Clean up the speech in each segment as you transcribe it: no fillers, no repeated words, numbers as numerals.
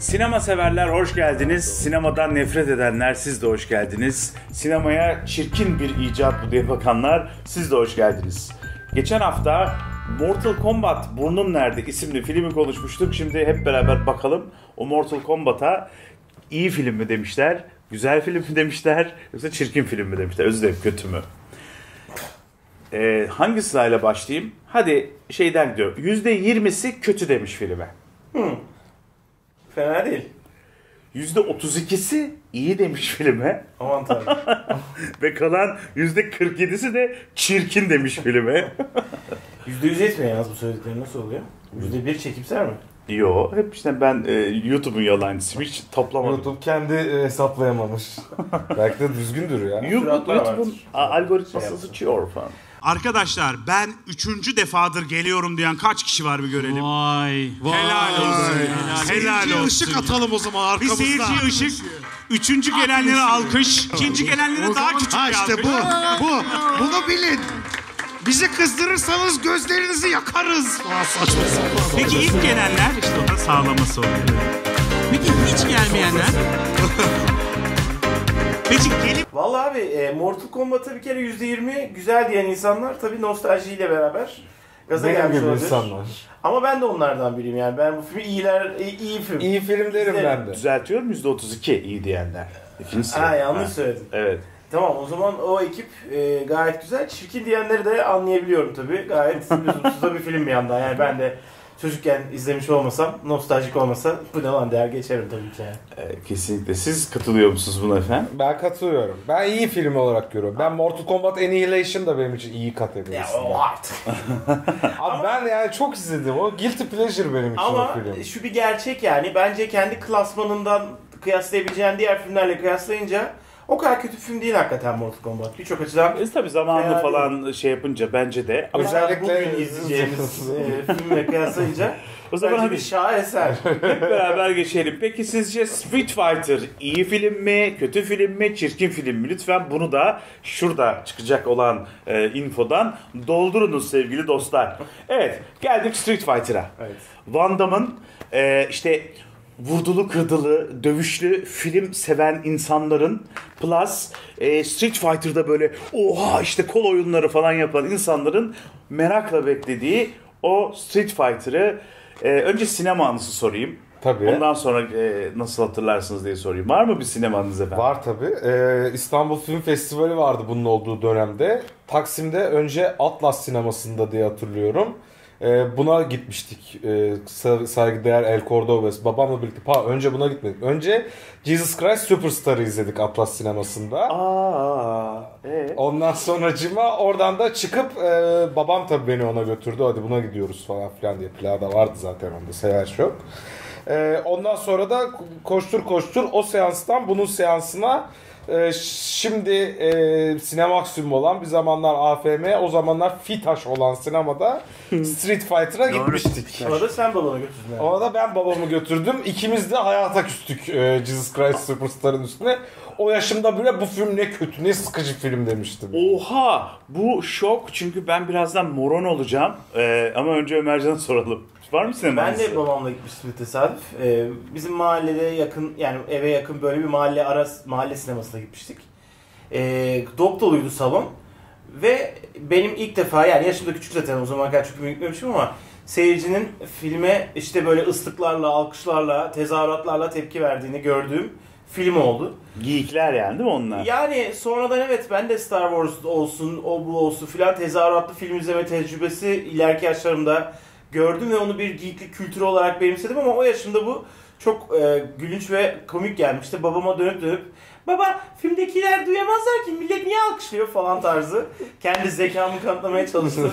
Sinema severler hoş geldiniz. Sinemadan nefret edenler siz de hoş geldiniz. Sinemaya çirkin bir icat bu diye bakanlar siz de hoş geldiniz. Geçen hafta Mortal Kombat Burnum Nerede isimli filmi konuşmuştuk. Şimdi hep beraber bakalım o Mortal Kombat'a iyi film mi demişler, güzel film mi demişler, yoksa çirkin film mi demişler, özür dilerim kötü mü? Hangi sırayla başlayayım? Hadi şeyden gidiyorum. %20'si kötü demiş filme. Fena değil. %32'si iyi demiş filme. Aman tanrım. Ve kalan %47'si de çirkin demiş filme. %100 etmiyor yalnız bu söyledikleri, nasıl oluyor? %1 çekimser mi? Yo, hep işte ben YouTube'un yalancısıyım, hiç toplamadım. YouTube kendi hesaplayamamış. Belki de düzgündür ya. YouTube'un algoritması sıçıyor falan. Arkadaşlar ben 3. defadır geliyorum diyen kaç kişi var bir görelim. Vay. Helal olsun. Helal olsun. Işık atalım o zaman arkamızda. Bir seyirciye ışık. 3. gelenlere alkış. 2. gelenlere daha küçük bir alkış. Ha işte bu. Bunu bilin. Bizi kızdırırsanız gözlerinizi yakarız. Peki ilk gelenler işte o da sağlaması oluyor. Peki hiç gelmeyenler? Peki gelip... Vallahi abi Mortal Kombat'a bir kere %20 güzel diyen insanlar tabii nostaljiyle beraber gaza gelmiş olabilir. İnsanlar. Ama ben de onlardan biriyim yani. Ben bu filmi iyi film. İyi film derim ben de. Düzeltiyorum %32 iyi diyenler. Yanlış söyledim. Evet. Tamam, o zaman o ekip gayet güzel. Çirkin diyenleri de anlayabiliyorum tabii. Gayet lüzumsuz bir film bir yandan. Yani ben de çocukken izlemiş olmasam, nostaljik olmasa bu ne lan der geçerim tabii ki. Kesinlikle. Siz katılıyor musunuz buna efendim? Ben katılıyorum. Ben iyi film olarak görüyorum. Ben Mortal Kombat Annihilation da benim için iyi kategorisi. Artık. Abi ben yani çok izledim. O guilty pleasure benim için o film. Ama şu bir gerçek yani. Bence kendi klasmanından kıyaslayabileceğin diğer filmlerle kıyaslayınca o kadar kötü film değil hakikaten Mortal Kombat. Birçok açıdan... Tabii zamanlı falan değil. Şey yapınca bence de... Özellikle bugün izleyeceğimiz filmle kıyaslayınca o zaman bence bir şaheser. Hep beraber geçelim. Peki sizce Street Fighter iyi film mi, kötü film mi, çirkin film mi? Lütfen bunu da şurada çıkacak olan infodan doldurunuz sevgili dostlar. Evet, geldik Street Fighter'a. Evet. Van Damme'ın işte... Vurdulu kırdılı, dövüşlü film seven insanların plus Street Fighter'da böyle oha işte kol oyunları falan yapan insanların merakla beklediği o Street Fighter'ı önce sinema anısı sorayım. Tabii. Ondan sonra nasıl hatırlarsınız diye sorayım. Var mı bir sinemanız efendim? Var tabii. İstanbul Film Festivali vardı bunun olduğu dönemde. Taksim'de önce Atlas Sineması'nda diye hatırlıyorum. Buna gitmiştik. Saygıdeğer El Cordobes babamla birlikte. Önce buna gitmedik. Önce Jesus Christ Superstar'ı izledik Atlas Sineması'nda. Ondan sonra oradan da çıkıp babam tabii beni ona götürdü. Hadi buna gidiyoruz falan filan diye. Plağı da vardı zaten onda. Seyahat yok. Ondan sonra da koştur o seanstan bunun seansına şimdi Sinemaksimum olan bir zamanlar AFM, o zamanlar Fitaş olan sinemada Street Fighter'a gitmiştik. Ona da sen babanı götürdün. Yani. Ona da ben babamı götürdüm. İkimiz de hayata küstük Jesus Christ Superstar'ın üstüne. O yaşımda bile bu film ne kötü, ne sıkıcı film demiştim. Oha! Bu şok çünkü ben birazdan moron olacağım. Ama önce Ömercan'a soralım. Var mı sinemanızda? Ben de babamla gitmiştim tesadüf. Bizim mahallede yakın, yani eve yakın böyle bir mahalle sinemasına gitmiştik. Dop doluydu salon. Ve benim ilk defa, yani yaşımda küçük zaten o zaman kadar çok gitmemişim ama seyircinin filme işte böyle ıslıklarla, alkışlarla, tezahüratlarla tepki verdiğini gördüğüm film oldu. Geekler yani değil mi onlar? Yani sonradan evet ben de Star Wars olsun, o bu olsun filan tezahüratlı film izleme tecrübesi ileriki yaşlarımda gördüm ve onu bir geeklik kültürü olarak benimsedim ama o yaşımda bu çok gülünç ve komik gelmişti. Babama dönüp baba filmdekiler duyamazlar ki millet niye alkışlıyor falan tarzı kendi zekamı kanıtlamaya çalıştığım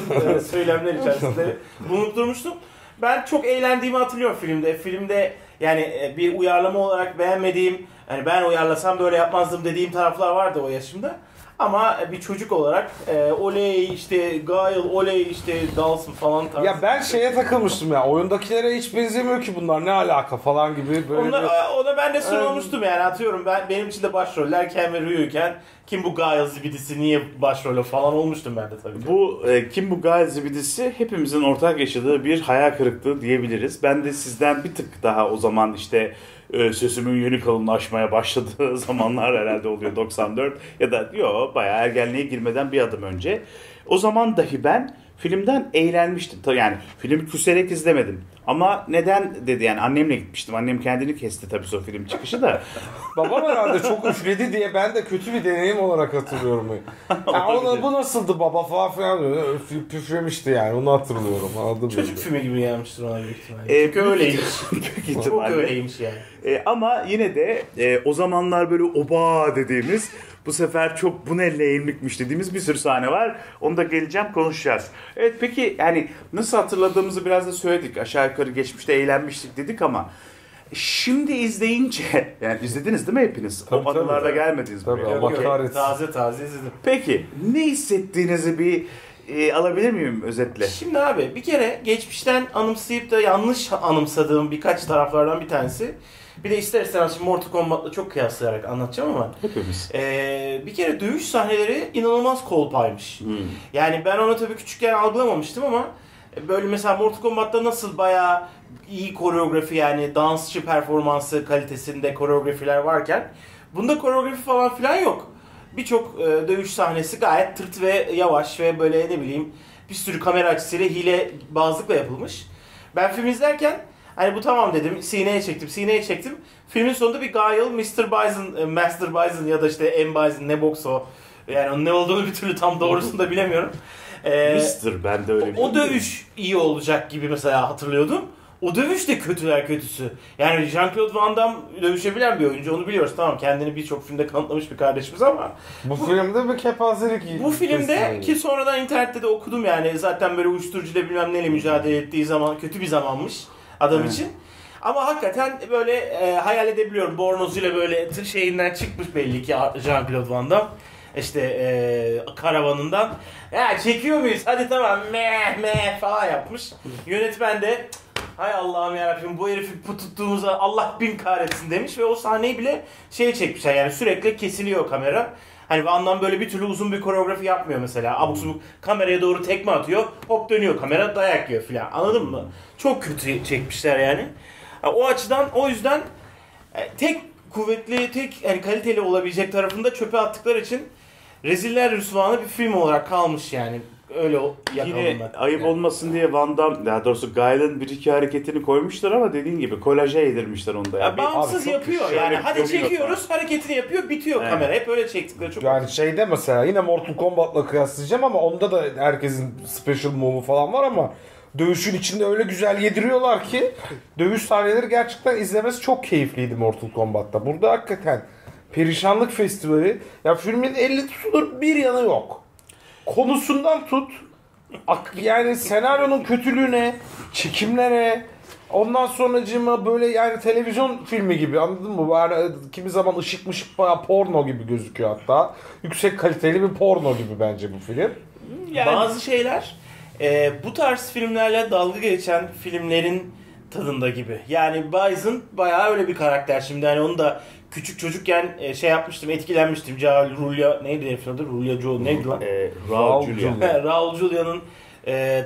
söylemler içerisinde bulundurmuştum. Ben çok eğlendiğimi hatırlıyorum filmde. Filmde yani bir uyarlama olarak beğenmediğim, yani ben uyarlasam böyle yapmazdım dediğim taraflar vardı o yaşımda. Ama bir çocuk olarak oley işte Guile, oley işte Dalsın falan tarzı. Ya ben şeye takılmıştım ya, oyundakilere hiç benzemiyor ki bunlar ne alaka falan gibi. Böyle ona ben de sunulmuştum yani atıyorum benim için de başroller Ken ve Ryu'yken Kim bu Gaia zibidisi, niye başrolü falan olmuştum ben de tabii ki. Bu kim bu Gaia zibidisi hepimizin ortak yaşadığı bir hayal kırıklığı diyebiliriz. Ben de sizden bir tık daha o zaman işte sözümün yönü kalınlaşmaya başladığı zamanlar herhalde oluyor 94 ya da yok bayağı ergenliğe girmeden bir adım önce. O zaman dahi ben filmden eğlenmiştim. Yani filmi küserek izlemedim. Ama neden dedi yani annemle gitmiştim. Annem kendini kesti tabii o film çıkışı da. Babam herhalde çok üfledi diye ben de kötü bir deneyim olarak hatırlıyorum. Yani ona, bu nasıldı baba falan filan diyor. Püflemişti yani onu hatırlıyorum. Anladın çocuk filmi gibi gelmiştir ona büyük ihtimalle. Çünkü öyleymiş. Çok öyleymiş yani. Ama yine de o zamanlar böyle oba dediğimiz bu sefer çok bu ne leğenlikmiş dediğimiz bir sürü sahne var. Onu da geleceğim konuşacağız. Evet peki yani nasıl hatırladığımızı biraz da söyledik. Aşağı yukarı geçmişte eğlenmiştik dedik ama şimdi izleyince yani izlediniz değil mi hepiniz? Tabii, o anılarda gelmediniz buraya. Tabii, Allah kahretsin. Taze izledim. Peki ne hissettiğinizi bir alabilir miyim özetle? Şimdi abi bir kere geçmişten anımsayıp da yanlış anımsadığım birkaç taraflardan bir tanesi. Bir de ister istemez şimdi Mortal Kombat'la çok kıyaslayarak anlatacağım ama hepimiz. Bir kere dövüş sahneleri inanılmaz kolpaymış. Hmm. Yani ben onu tabii küçükken algılamamıştım ama böyle mesela Mortal Kombat'ta nasıl bayağı iyi koreografi yani dansçı performansı kalitesinde koreografiler varken bunda koreografi falan filan yok. Birçok dövüş sahnesi gayet tırt ve yavaş ve böyle ne bileyim bir sürü kamera açısıyla hilebazlıkla yapılmış. Ben film izlerken hani bu tamam dedim, sineye çektim. Filmin sonunda bir Gail, Mr. Bison, Master Bison ya da işte M. Bison ne bokso yani ne olduğunu bir türlü tam doğrusunu da bilemiyorum. Mr. ben de öyle biliyorum. O dövüş iyi olacak gibi mesela hatırlıyordum. O dövüş de kötüler kötüsü. Yani Jean-Claude Van Damme dövüşebilen bir oyuncu onu biliyoruz tamam kendini birçok filmde kanıtlamış bir kardeşimiz ama bu filmde bir kepazelik. Bu filmde ki sonradan internette de okudum yani zaten böyle uyuşturucuyla bilmem neyle mücadele ettiği zaman kötü bir zamanmış adam için. Ama hakikaten böyle hayal edebiliyorum bornozuyla böyle şeyinden çıkmış belli ki Jean-Claude Van Damme. İşte karavanından ya çekiyor muyuz hadi tamam meh falan yapmış. Yönetmen de hay Allah'ım yarabbim bu herifi tuttuğumuza Allah bin kahretsin demiş ve o sahneyi bile şey çekmişler yani sürekli kesiliyor kamera. Hani Van Damme böyle bir türlü uzun bir koreografi yapmıyor mesela. Abuk subuk kameraya doğru tekme atıyor hop dönüyor kamera dayak yiyor filan anladın mı? Çok kötü çekmişler yani. O açıdan o yüzden tek kuvvetli tek yani kaliteli olabilecek tarafında çöpe attıkları için Reziller Rüsvan'ı bir film olarak kalmış yani. Öyle yine ayıp yani olmasın diye Van Damme, daha doğrusu Gail'in bir iki hareketini koymuşlar ama dediğin gibi kolaje yedirmişler onda. Yani. Ya bağımsız abi, yapıyor yani. Hadi çekiyoruz, hareketini yapıyor, bitiyor evet. Kamera. Hep öyle çektikleri çok. Yani şeyde mesela yine Mortal Kombat'la kıyaslayacağım ama onda da herkesin special move'u falan var ama dövüşün içinde öyle güzel yediriyorlar ki dövüş sahneleri gerçekten izlemesi çok keyifliydi Mortal Kombat'ta. Burada hakikaten perişanlık festivali. Ya filmin 50 tutulur bir yanı yok. Konusundan tut, yani senaryonun kötülüğüne, çekimlere, ondan sonracığıma böyle yani televizyon filmi gibi anladın mı? Yani kimi zaman ışık bayağı porno gibi gözüküyor hatta. Yüksek kaliteli bir porno gibi bence bu film. Yani bazı şeyler bu tarz filmlerle dalga geçen filmlerin tadında gibi. Yani Bison bayağı öyle bir karakter şimdi hani onu da küçük çocukken şey yapmıştım, etkilenmiştim. Julia neydi herifin adı? Julia Joe neydi lan? Raul Julia. Raul Julia'nın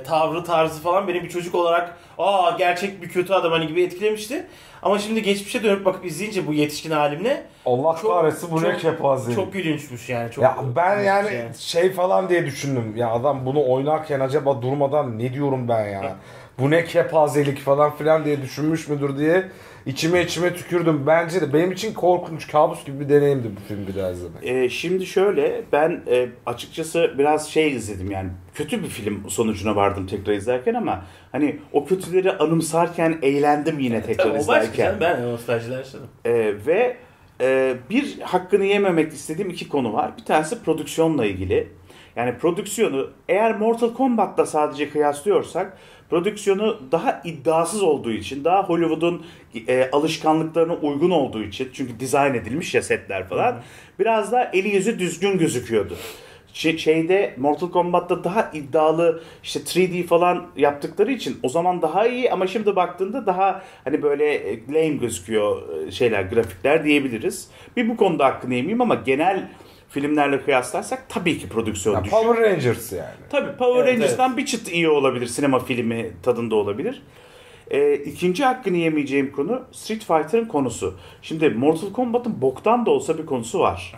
tavrı, tarzı falan beni bir çocuk olarak aa gerçek bir kötü adam hani gibi etkilemişti. Ama şimdi geçmişe dönüp bakıp izleyince bu yetişkin halimle Allah kahretsin bu ne kepazelik. Çok gülünçmüş yani. Çok ya ben yani şey falan diye düşündüm. Ya adam bunu oynarken acaba durmadan ne diyorum ben ya? Bu ne kepazelik falan filan diye düşünmüş müdür diye içime tükürdüm. Bence de benim için korkunç, kabus gibi bir deneyimdi bu film bir daha izlemek. Şimdi şöyle ben açıkçası biraz şey izledim yani kötü bir film sonucuna vardım tekrar izlerken ama hani o kötüleri anımsarken eğlendim yine tekrar tabii, izlerken. O ben nostaljiler yaşadım. Ve bir hakkını yememek istediğim iki konu var. Bir tanesi prodüksiyonla ilgili. Yani prodüksiyonu eğer Mortal Kombat'la sadece kıyaslıyorsak prodüksiyonu daha iddiasız olduğu için, daha Hollywood'un alışkanlıklarına uygun olduğu için çünkü dizayn edilmiş ya setler falan biraz daha eli yüzü düzgün gözüküyordu. Şeyde Mortal Kombat'ta daha iddialı işte 3D falan yaptıkları için o zaman daha iyi ama şimdi baktığında daha hani böyle lame gözüküyor şeyler grafikler diyebiliriz. Bir bu konuda hakkını yemeyeyim ama genel filmlerle kıyaslarsak tabii ki prodüksiyon yani düşüyor. Power Rangers yani. Tabii Power Rangers'dan evet. Bir çıt iyi olabilir. Sinema filmi tadında olabilir. İkinci hakkını yemeyeceğim konu Street Fighter'ın konusu. Şimdi Mortal Kombat'ın boktan da olsa bir konusu var.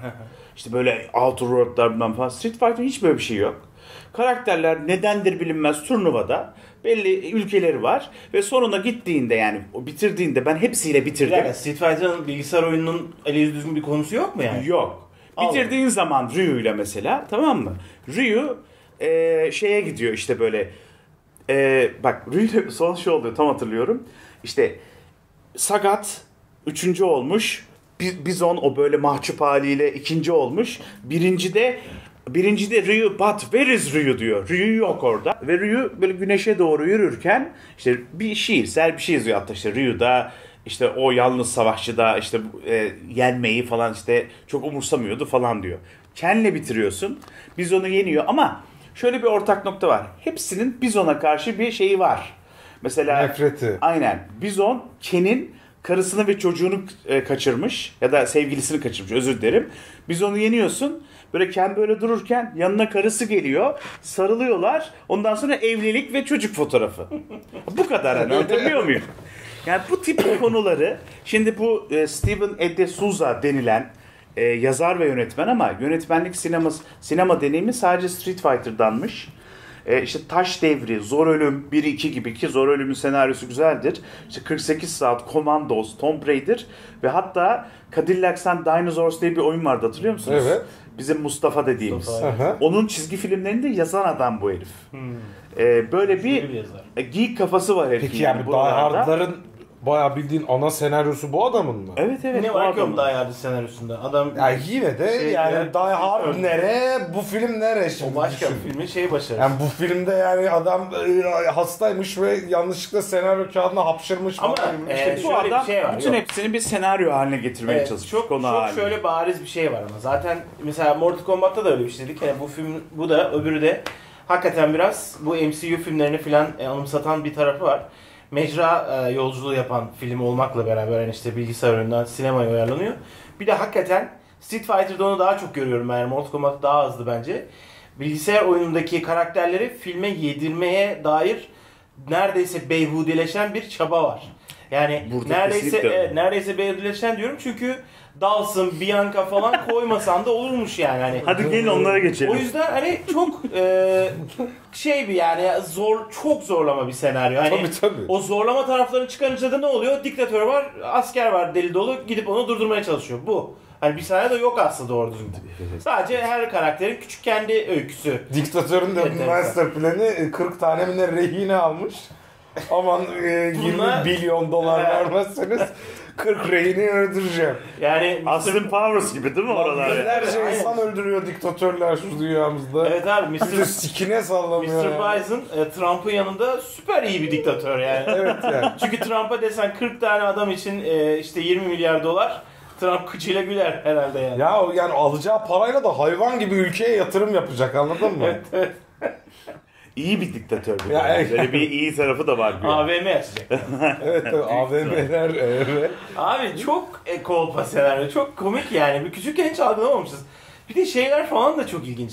İşte böyle Outer World'lardan falan. Street Fighter'ın hiç böyle bir şey yok. Karakterler nedendir bilinmez turnuvada belli ülkeleri var ve sonuna gittiğinde yani bitirdiğinde ben hepsiyle bitirdim. Yani Street Fighter'ın bilgisayar oyununun eli yüzü düzgün bir konusu yok mu yani? Yok. Bitirdiğin zaman Ryu ile mesela, tamam mı? Ryu şeye gidiyor işte böyle bak Ryu son şey oluyor tam hatırlıyorum. İşte Sagat 3. olmuş. Bizon o böyle mahcup haliyle 2. olmuş. Birincide Ryu, but where is Ryu diyor. Ryu yok orada. Ve Ryu böyle güneşe doğru yürürken işte bir şiirsel bir şey yazıyor. Hatta işte Ryu da işte o yalnız savaşçı da işte yenmeyi falan işte çok umursamıyordu falan diyor. Ken'le bitiriyorsun. Bizon'u yeniyor ama şöyle bir ortak nokta var. Hepsinin Bizon'a karşı bir şeyi var. Mesela nefreti. Aynen. Bizon Ken'in karısını ve çocuğunu kaçırmış ya da sevgilisini kaçırmış, özür dilerim. Bizon'u yeniyorsun. Böyle Ken böyle dururken yanına karısı geliyor. Sarılıyorlar. Ondan sonra evlilik ve çocuk fotoğrafı. Bu kadar hani anlatabiliyor muyum? Yani bu tip konuları şimdi bu Steven de Souza denilen yazar ve yönetmen ama yönetmenlik sinema deneyimi sadece Street Fighter'danmış. İşte Taş Devri, Zor Ölüm 1-2 gibi ki Zor Ölüm'ün senaryosu güzeldir. İşte 48 Saat, Commandos, Tomb Raider ve hatta Cadillacs and Dinosaurs diye bir oyun vardı, hatırlıyor musunuz? Evet. Bizim Mustafa dediğimiz. Mustafa. Onun çizgi filmlerinde yazan adam bu herif. Böyle bir geek kafası var herifin. Peki yani bu Die Hard'ların bayağı bildiğin ana senaryosu bu adamın mı? Evet evet. Ne var ki o Die Hard'ın senaryosunda? Adam yani yine de yani Die Hard nere? Bu film nere şimdi? O başka bir filmin şeyi başarır. Yani bu filmde yani adam hastaymış ve yanlışlıkla senaryo kağıdına hapşırmış. Ama bu adam şey var, bütün hepsini bir senaryo haline getirmeye çalışıyor. Çok şöyle bariz bir şey var ama zaten mesela Mortal Kombat'ta da öyle bir şey dedik. Yani bu film, bu da öbürü de hakikaten biraz bu MCU filmlerini filan anımsatan bir tarafı var. Mecra yolculuğu yapan film olmakla beraber yani işte bilgisayar oyunundan sinemaya uyarlanıyor. Bir de hakikaten Street Fighter'da onu daha çok görüyorum ben. Yani Mortal Kombat daha azdı bence. Bilgisayar oyunundaki karakterleri filme yedirmeye dair neredeyse beyhudeleşen bir çaba var. Yani burada neredeyse beyhudeleşen diyorum çünkü Dawson, Bianca falan koymasan da olurmuş yani. Hani hadi gelin onlara geçelim. O yüzden hani çok şey bir yani çok zorlama bir senaryo. Hani tabii. O zorlama taraflarını çıkarınca da ne oluyor? Diktatör var, asker var deli dolu gidip onu durdurmaya çalışıyor. Bu. Hani bir senaryo da yok aslında doğru düzgün. Sadece her karakterin küçük kendi öyküsü. Diktatörün de master planı 40 tane mi ne rehine almış. Aman 20 bilyon dolar vermezseniz 40 rehini öldüreceğim. Yani Austin Powers gibi değil mi oralar? Binlerce insan öldürüyor diktatörler şu dünyamızda. Evet abi Mr. Sikine sallamıyor. Mr. Bison Trump'ın yanında süper iyi bir diktatör yani. Evet yani. Çünkü Trump'a desen 40 tane adam için işte 20 milyar dolar Trump kıçıyla güler herhalde yani. Ya yani alacağı parayla da hayvan gibi ülkeye yatırım yapacak, anladın mı? Evet evet. İyi bir diktatör bu. Böyle bir iyi tarafı da var. AVM açacak. Evet tabii AVM'ler. Evet. Abi çok kolpa senaryo. Çok komik yani. Bir küçükken hiç algılamamışız. Bir de şeyler falan da çok ilginç.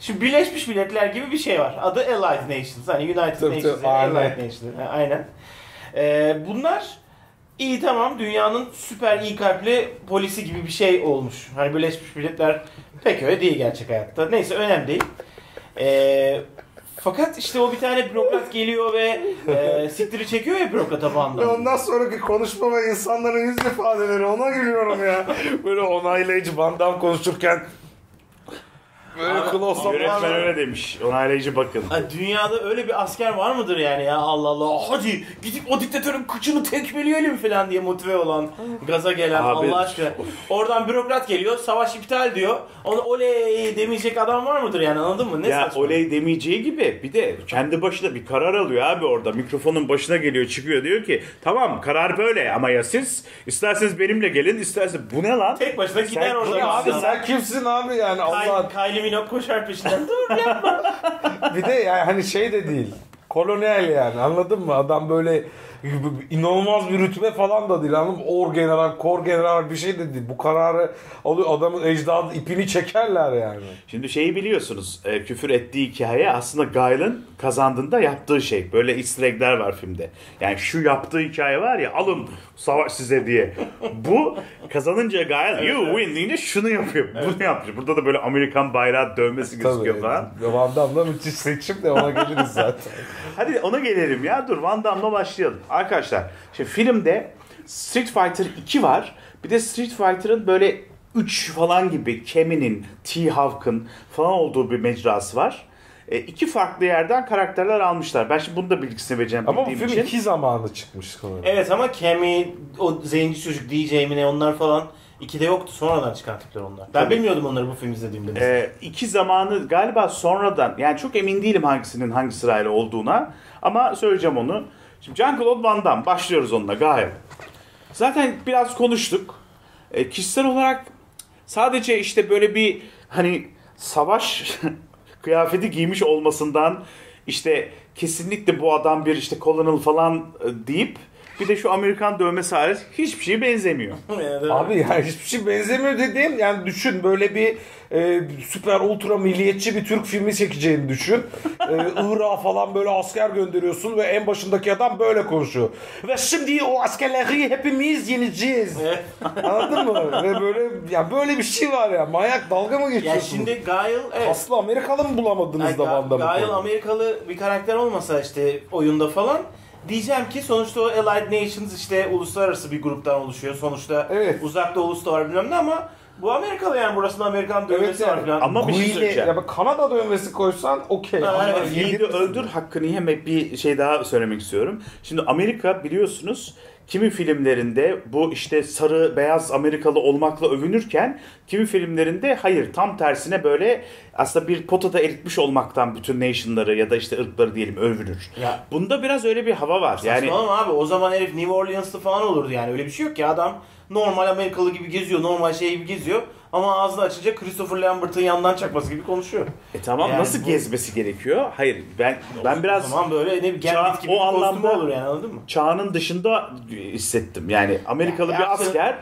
Şimdi Birleşmiş Milletler gibi bir şey var. Adı Allied Nations. Hani United Nations. Allied Nations. Aynen. Bunlar iyi tamam dünyanın süper iyi kalpli polisi gibi bir şey olmuş. Hani Birleşmiş Milletler pek öyle değil gerçek hayatta. Neyse önemli değil. Fakat işte o bir tane bürokrat geliyor ve siktiri çekiyor ya bürokrata bandan. Ondan sonraki konuşma ve insanların yüz ifadeleri, ona gülüyorum ya. Böyle onaylayıcı bandan konuşurken böyle klosa. Yönetmen öyle demiş. Onaylayıcı bakın. Yani dünyada öyle bir asker var mıdır yani ya Allah Allah. Hadi gidip o diktatörün kıçını tekmeleyelim falan diye motive olan, gaza gelen abi, Allah aşkına. Oradan bürokrat geliyor, savaş iptal diyor. Ona oley demeyecek adam var mıdır yani, anladın mı? Ne ya saçma. Oley demeyeceği gibi bir de kendi başına bir karar alıyor abi orada. Mikrofonun başına geliyor, çıkıyor diyor ki tamam karar böyle ama ya siz isterseniz benimle gelin, isterseniz bu ne lan? Tek başına gider orada. Abi sen kimsin abi yani Allah. Kaylimi koşar peşinden. Dur yapma. Bir de yani hani şey de değil. Kolonel yani, anladın mı? Adam böyle inanılmaz bir rütbe falan da değil, anladın mı? Orgeneral, korgeneral bir şey de değil. Bu kararı alıyor, adamın ecdadı ipini çekerler yani. Şimdi şeyi biliyorsunuz, küfür ettiği hikaye aslında Guy'ın kazandığında yaptığı şey. Böyle easter egg'ler var filmde. Yani şu yaptığı hikaye var ya, alın savaş size diye. Bu kazanınca Guy, evet, you win deyince şunu yapıyor, evet, bunu yapıyor. Burada da böyle Amerikan bayrağı dövmesi gözüküyor falan. Van Damme'la müthiş seçim de ona geliriz zaten. Hadi ona gelelim ya, dur Van Damme'la başlayalım. Arkadaşlar şimdi filmde Street Fighter 2 var. Bir de Street Fighter'ın böyle 3 falan gibi Kemi'nin, T-Hawk'ın falan olduğu bir mecrası var. İki farklı yerden karakterler almışlar. Ben şimdi bunu da bilgisini vereceğim. Ama bu film için 2 zamanlı çıkmış. Evet ama Kemi, o zenci çocuk DJ Mine, onlar falan 2'de yoktu. Sonradan çıkarttıklar onlar. Ben tabii bilmiyordum onları bu film izlediğimde. 2 zamanı galiba sonradan. Yani çok emin değilim hangisinin hangi sırayla olduğuna. Ama söyleyeceğim onu. Şimdi Jean-Claude Van Damme. Başlıyoruz onunla gayet. Zaten biraz konuştuk. Kişisel olarak sadece işte böyle bir hani savaş kıyafeti giymiş olmasından, işte kesinlikle bu adam bir işte colonel falan deyip, bir de şu Amerikan dövmesi hariç hiçbir şeye benzemiyor. Abi yani hiçbir şey benzemiyor dediğim, yani düşün böyle bir süper ultra milliyetçi bir Türk filmi çekeceğini düşün. Irak'a falan böyle asker gönderiyorsun ve en başındaki adam böyle konuşuyor. Ve şimdi o askerleri hepimiz yeneceğiz. Anladın mı? Ve böyle ya yani böyle bir şey var ya. Manyak, dalga mı geçiyorsunuz? Ya şimdi Guile, evet, aslı Amerikalı mı bulamadınız da Van Damme'ı? Guile Amerikalı bir karakter olmasa işte oyunda falan, diyeceğim ki sonuçta o Allied Nations işte uluslararası bir gruptan oluşuyor. Sonuçta evet, uzakta ulus da var bilmem ne ama bu Amerikalı yani, burasında Amerikan dövmesi evet, var falan. Ama bir şey söyleyeceğim. Ya bak, Kanada dövmesi koysan okey. Evet, yiğidi öldür hakkını yemek, bir şey daha söylemek istiyorum. Şimdi Amerika biliyorsunuz kimi filmlerinde bu işte sarı beyaz Amerikalı olmakla övünürken, kimi filmlerinde hayır tam tersine böyle aslında bir potada eritmiş olmaktan bütün nationları ya da işte ırkları diyelim övünür. Ya, bunda biraz öyle bir hava var. Yani abi o zaman herif New Orleans'lı falan olurdu yani, öyle bir şey yok ki, adam normal Amerikalı gibi geziyor, normal şey gibi geziyor. Ama ağzını açınca Christopher Lambert'ın yandan çakması gibi konuşuyor. Tamam yani nasıl bu gezmesi gerekiyor? Hayır ben biraz o zaman böyle ne bir Gambit gibi o anlamda olur yani, anladın mı? Çağının dışında hissettim. Yani Amerikalı yani bir asker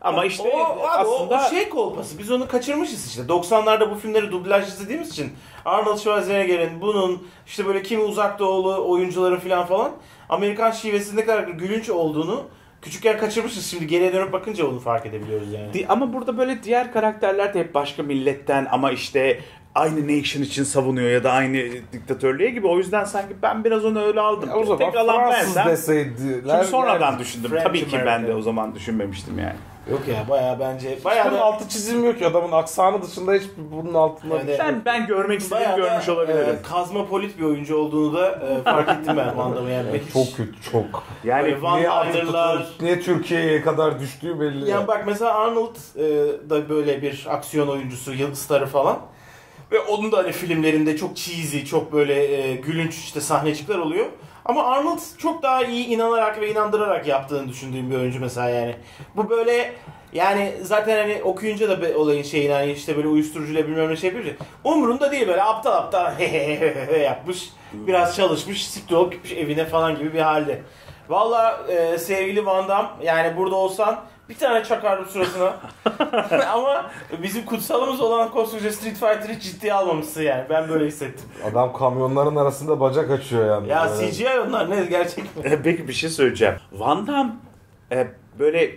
ama işte o, aslında o şey kolpası. Biz onu kaçırmışız işte. 90'larda bu filmleri dublaj izlediğimiz için Arnold Schwarzenegger'in, bunun işte böyle kimi uzak doğulu oyuncuların falan Amerikan şivesinde ne kadar gülünç olduğunu küçükken kaçırmışız, şimdi geriye dönüp bakınca onu fark edebiliyoruz yani. Ama burada böyle diğer karakterler de hep başka milletten ama işte aynı nation için savunuyor ya da aynı diktatörlüğe gibi. O yüzden sanki ben biraz onu öyle aldım. O zaman tek alan bensem. Şimdi sonradan yani düşündüm. French tabii ki America. Ben de o zaman düşünmemiştim yani. Yok ya bayağı bence bayağı da altı çizilmiyor ki adamın aksanı dışında, hiç bunun altında. Yani, ben görmek istediğim görmüş olabilirim. Kazmapolit bir oyuncu olduğunu da fark ettim ben Van Damme'ı yani. Çok kötü, çok. Yani Van Damme'lar niye Türkiye'ye kadar düştüğü belli. Yani bak mesela Arnold da böyle bir aksiyon oyuncusu, yıldız starı falan. Ve onun da hani filmlerinde çok cheesy, çok böyle gülünç işte sahnecikler oluyor. Ama Arnold çok daha iyi inanarak ve inandırarak yaptığını düşündüğüm bir oyuncu mesela yani. Bu böyle yani zaten hani okuyunca da olayın şeyini hani işte böyle uyuşturucuyla bilmem ne şey yapıyor. Umurunda değil, böyle aptal aptal hehehehe yapmış. Biraz çalışmış, siktir olup gitmiş evine falan gibi bir halde. Vallahi sevgili Van Damme yani burada olsan bir tane çakardım sırasına. Ama bizim kutsalımız olan koskoca Street Fighter'ı ciddiye almamışsın yani. Ben böyle hissettim. Adam kamyonların arasında bacak açıyor yani. Ya yani CGI onlar, ne gerçek mi? Peki bir şey söyleyeceğim. Van Damme böyle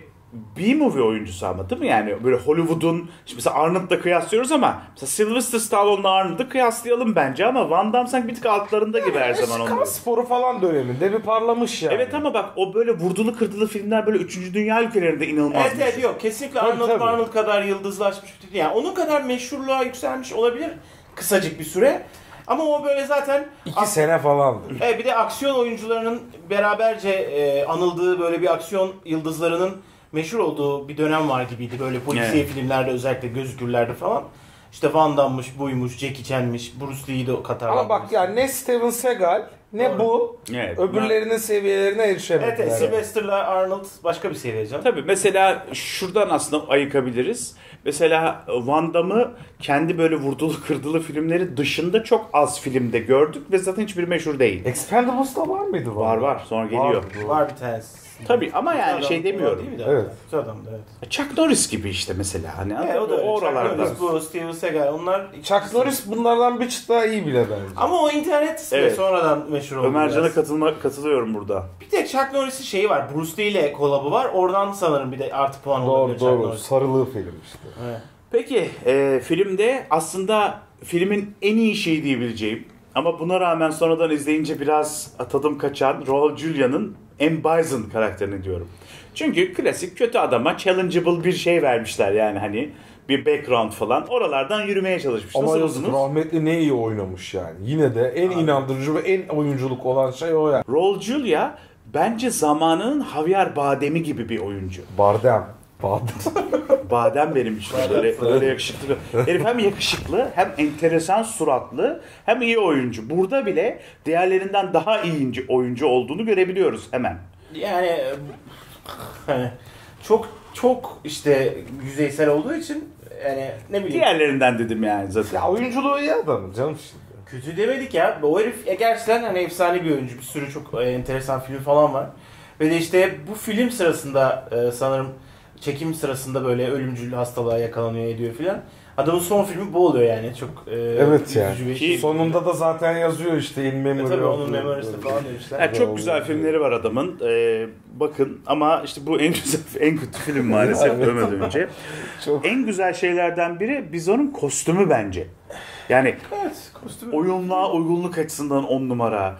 B-movie oyuncusu ama değil mi? Yani böyle Hollywood'un, şimdi mesela Arnold'la kıyaslıyoruz ama mesela Sylvester Stallone'la Arnold'u kıyaslayalım bence ama Van Damme sanki bir tık altlarında gibi her zaman onları. Kan sporu falan döneminde bir parlamış yani. Evet ama bak o böyle vurdulu kırdılı filmler böyle 3. Dünya ülkelerinde inanılmaz. Evet evet yok kesinlikle Arnold kadar yıldızlaşmış bir yani onun kadar meşhurluğa yükselmiş olabilir kısacık bir süre. Ama o böyle zaten 2 sene falandır. Bir de aksiyon oyuncularının beraberce anıldığı böyle bir aksiyon yıldızlarının meşhur olduğu bir dönem var gibiydi. Böyle polisiye evet, filmlerde özellikle gözükürlerdi falan. İşte Van Damme'mış, buymuş, Jackie Chan'miş, Bruce Lee'yi de katarlanmış. Ama bak ya yani ne Steven Seagal ne doğru, bu evet, öbürlerinin ben seviyelerine erişemediler. Evet, Sylvester'la Arnold başka bir seviye canım. Tabii mesela şuradan aslında ayıkabiliriz. Mesela Van Damme'ı kendi böyle vurdulu kırdılı filmleri dışında çok az filmde gördük ve zaten hiçbir meşhur değil. Expendables'da var mıydı? Var. Sonra geliyor. Var bir tanesi. Tabii ama yani adam, şey demiyorum. Evet. Evet. Chuck Norris gibi işte mesela. Hani evet, o da oralarda. Chuck Norris bu, Steven Seagal onlar. Chuck Norris bunlardan bir çıt daha iyi bile bence. Ama o internet ismi evet. Sonradan meşhur oldu. Ömercan'a katılıyorum burada. Bir de Chuck Norris'in şeyi var. Bruce Lee ile kolabı var. Oradan sanırım bir de artı puan olabilir. Doğru. Sarılığı film işte. Evet. Peki filmde aslında filmin en iyi şeyi diyebileceğim ama buna rağmen sonradan izleyince biraz tadım kaçan Raul Julia'nın M. Bison karakterini diyorum. Çünkü klasik kötü adama challengeable bir şey vermişler yani hani bir background falan. Oralardan yürümeye çalışmışlar. Ama rahmetli ne iyi oynamış yani. Yine de en inandırıcı ve en oyunculuk olan şey o yani. Raul Julia bence zamanının Javier Bardem'i gibi bir oyuncu. Badem benim için böyle yakışıklı. Herif hem yakışıklı hem enteresan suratlı hem iyi oyuncu. Burada bile diğerlerinden daha iyi oyuncu olduğunu görebiliyoruz hemen. Yani çok işte yüzeysel olduğu için yani ne bileyim. Diğerlerinden dedim yani zaten. Ya oyunculuğu iyi adamım canım şimdi. Kötü demedik ya. O herif gerçekten hani efsane bir oyuncu. Bir sürü çok enteresan film falan var. Ve de işte bu film sırasında sanırım çekim sırasında böyle ölümcül hastalığa yakalanıyor ediyor filan. Adamın son filmi bu oluyor yani. Çok evet ya. Yani. Şey. Sonunda da zaten yazıyor işte in memory. Tabii onun memory'si falan demişler. Yani çok güzel filmleri var adamın. Bakın ama işte bu en güzel, en kötü film maalesef görmeden önce. En güzel şeylerden biri Bizon'un kostümü bence. Yani evet, kostümü. Oyunluğa uygunluk açısından 10 numara.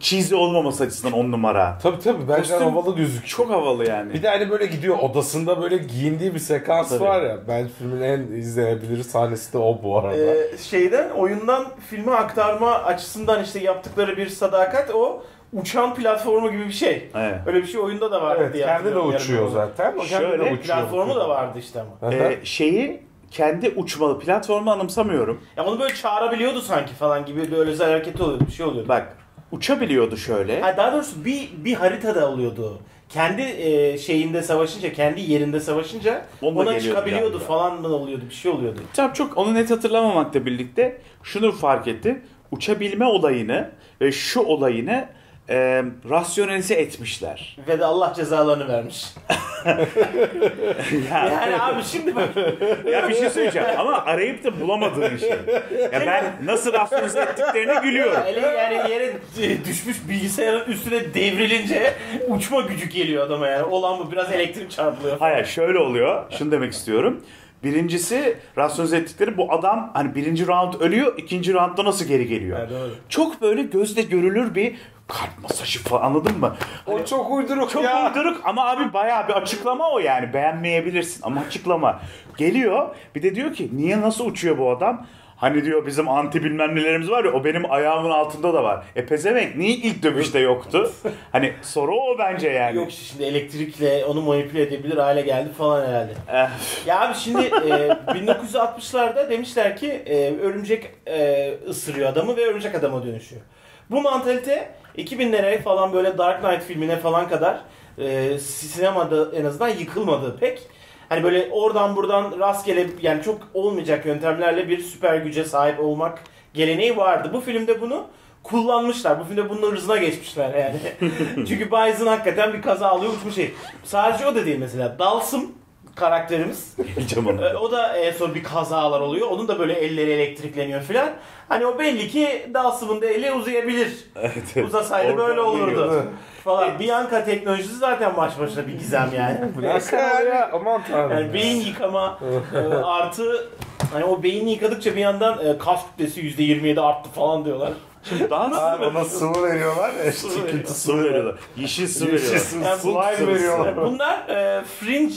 Cheesy olmaması açısından 10 numara. Tabii bence kostüm havalı gözüküyor. Çok havalı yani. Bir de hani böyle gidiyor odasında böyle giyindiği bir sekans tabii. Var ya. Ben filmin en izlenebilir sahnesi de o bu arada. Oyundan filme aktarma açısından işte yaptıkları bir sadakat o uçan platformu gibi bir şey. Evet. Öyle bir şey oyunda da vardı. Evet, kendi de uçuyor zaten. Şöyle platformu da vardı işte ama. Kendi uçmalı platformu anımsamıyorum. Ya onu böyle çağırabiliyordu sanki falan gibi böyle özel hareketi oluyordu. Bir şey oluyordu. Bak. Uçabiliyordu şöyle. Daha doğrusu bir haritada oluyordu. Kendi şeyinde savaşınca, kendi yerinde savaşınca ona çıkabiliyordu falan mı oluyordu, bir şey oluyordu. Tabii çok onu net hatırlamamakla birlikte şunu fark etti. Uçabilme olayını ve şu olayını rasyonelize etmişler. Ve de Allah cezalarını vermiş. Yani abi şimdi bak. Ya bir şey söyleyeceğim ama arayıp da bulamadığın şey. Ya ben nasıl rasyonelize ettiklerine gülüyorum. Yani yere düşmüş bilgisayarın üstüne devrilince uçma gücü geliyor adama yani. Olan bu biraz elektrik çarpılıyor. Hayır şöyle oluyor. Şunu demek istiyorum. Birincisi rasyonize ettikleri bu adam hani birinci round ölüyor, ikinci roundda nasıl geri geliyor? Evet, çok böyle gözle görülür bir kalp masajı falan anladın mı? Hani, o çok uyduruk çok ya. Çok uyduruk ama abi bayağı bir açıklama o yani beğenmeyebilirsin ama açıklama. Geliyor bir de diyor ki niye nasıl uçuyor bu adam? Hani diyor bizim anti bilmem nelerimiz var ya o benim ayağımın altında da var. Pezevenk niye ilk dövüşte yoktu? Hani soru o bence yani. Yok şimdi elektrikle onu manipüle edebilir hale geldi falan herhalde. Ya abi şimdi 1960'larda demişler ki örümcek ısırıyor adamı ve örümcek adama dönüşüyor. Bu mantalite 2000'lere falan böyle Dark Knight filmine falan kadar sinemada en azından yıkılmadı pek. Hani böyle oradan buradan rastgele yani çok olmayacak yöntemlerle bir süper güce sahip olmak geleneği vardı. Bu filmde bunu kullanmışlar. Bu filmde bunun hırzına geçmişler yani. Çünkü Bison hakikaten bir kaza alıyor uçmuş şey. Sadece o da değil mesela. Dalsım karakterimiz. O da sonra bir kazalar oluyor. Onun da böyle elleri elektrikleniyor filan. Hani o belli ki Dalsım'ın da eli uzayabilir. Evet. Uzasaydı böyle olurdu. Falan. Bianca teknolojisi zaten baş başına bir gizem yani. Aman tanrım. Yani beyin yıkama artı hani o beyni yıkadıkça bir yandan kas kütlesi %27 arttı falan diyorlar. Abi ona sıvı veriyorlar. Sıvı veriyorlar. Yeşil sıvı veriyorlar. Slime veriyorlar. Bunlar fringe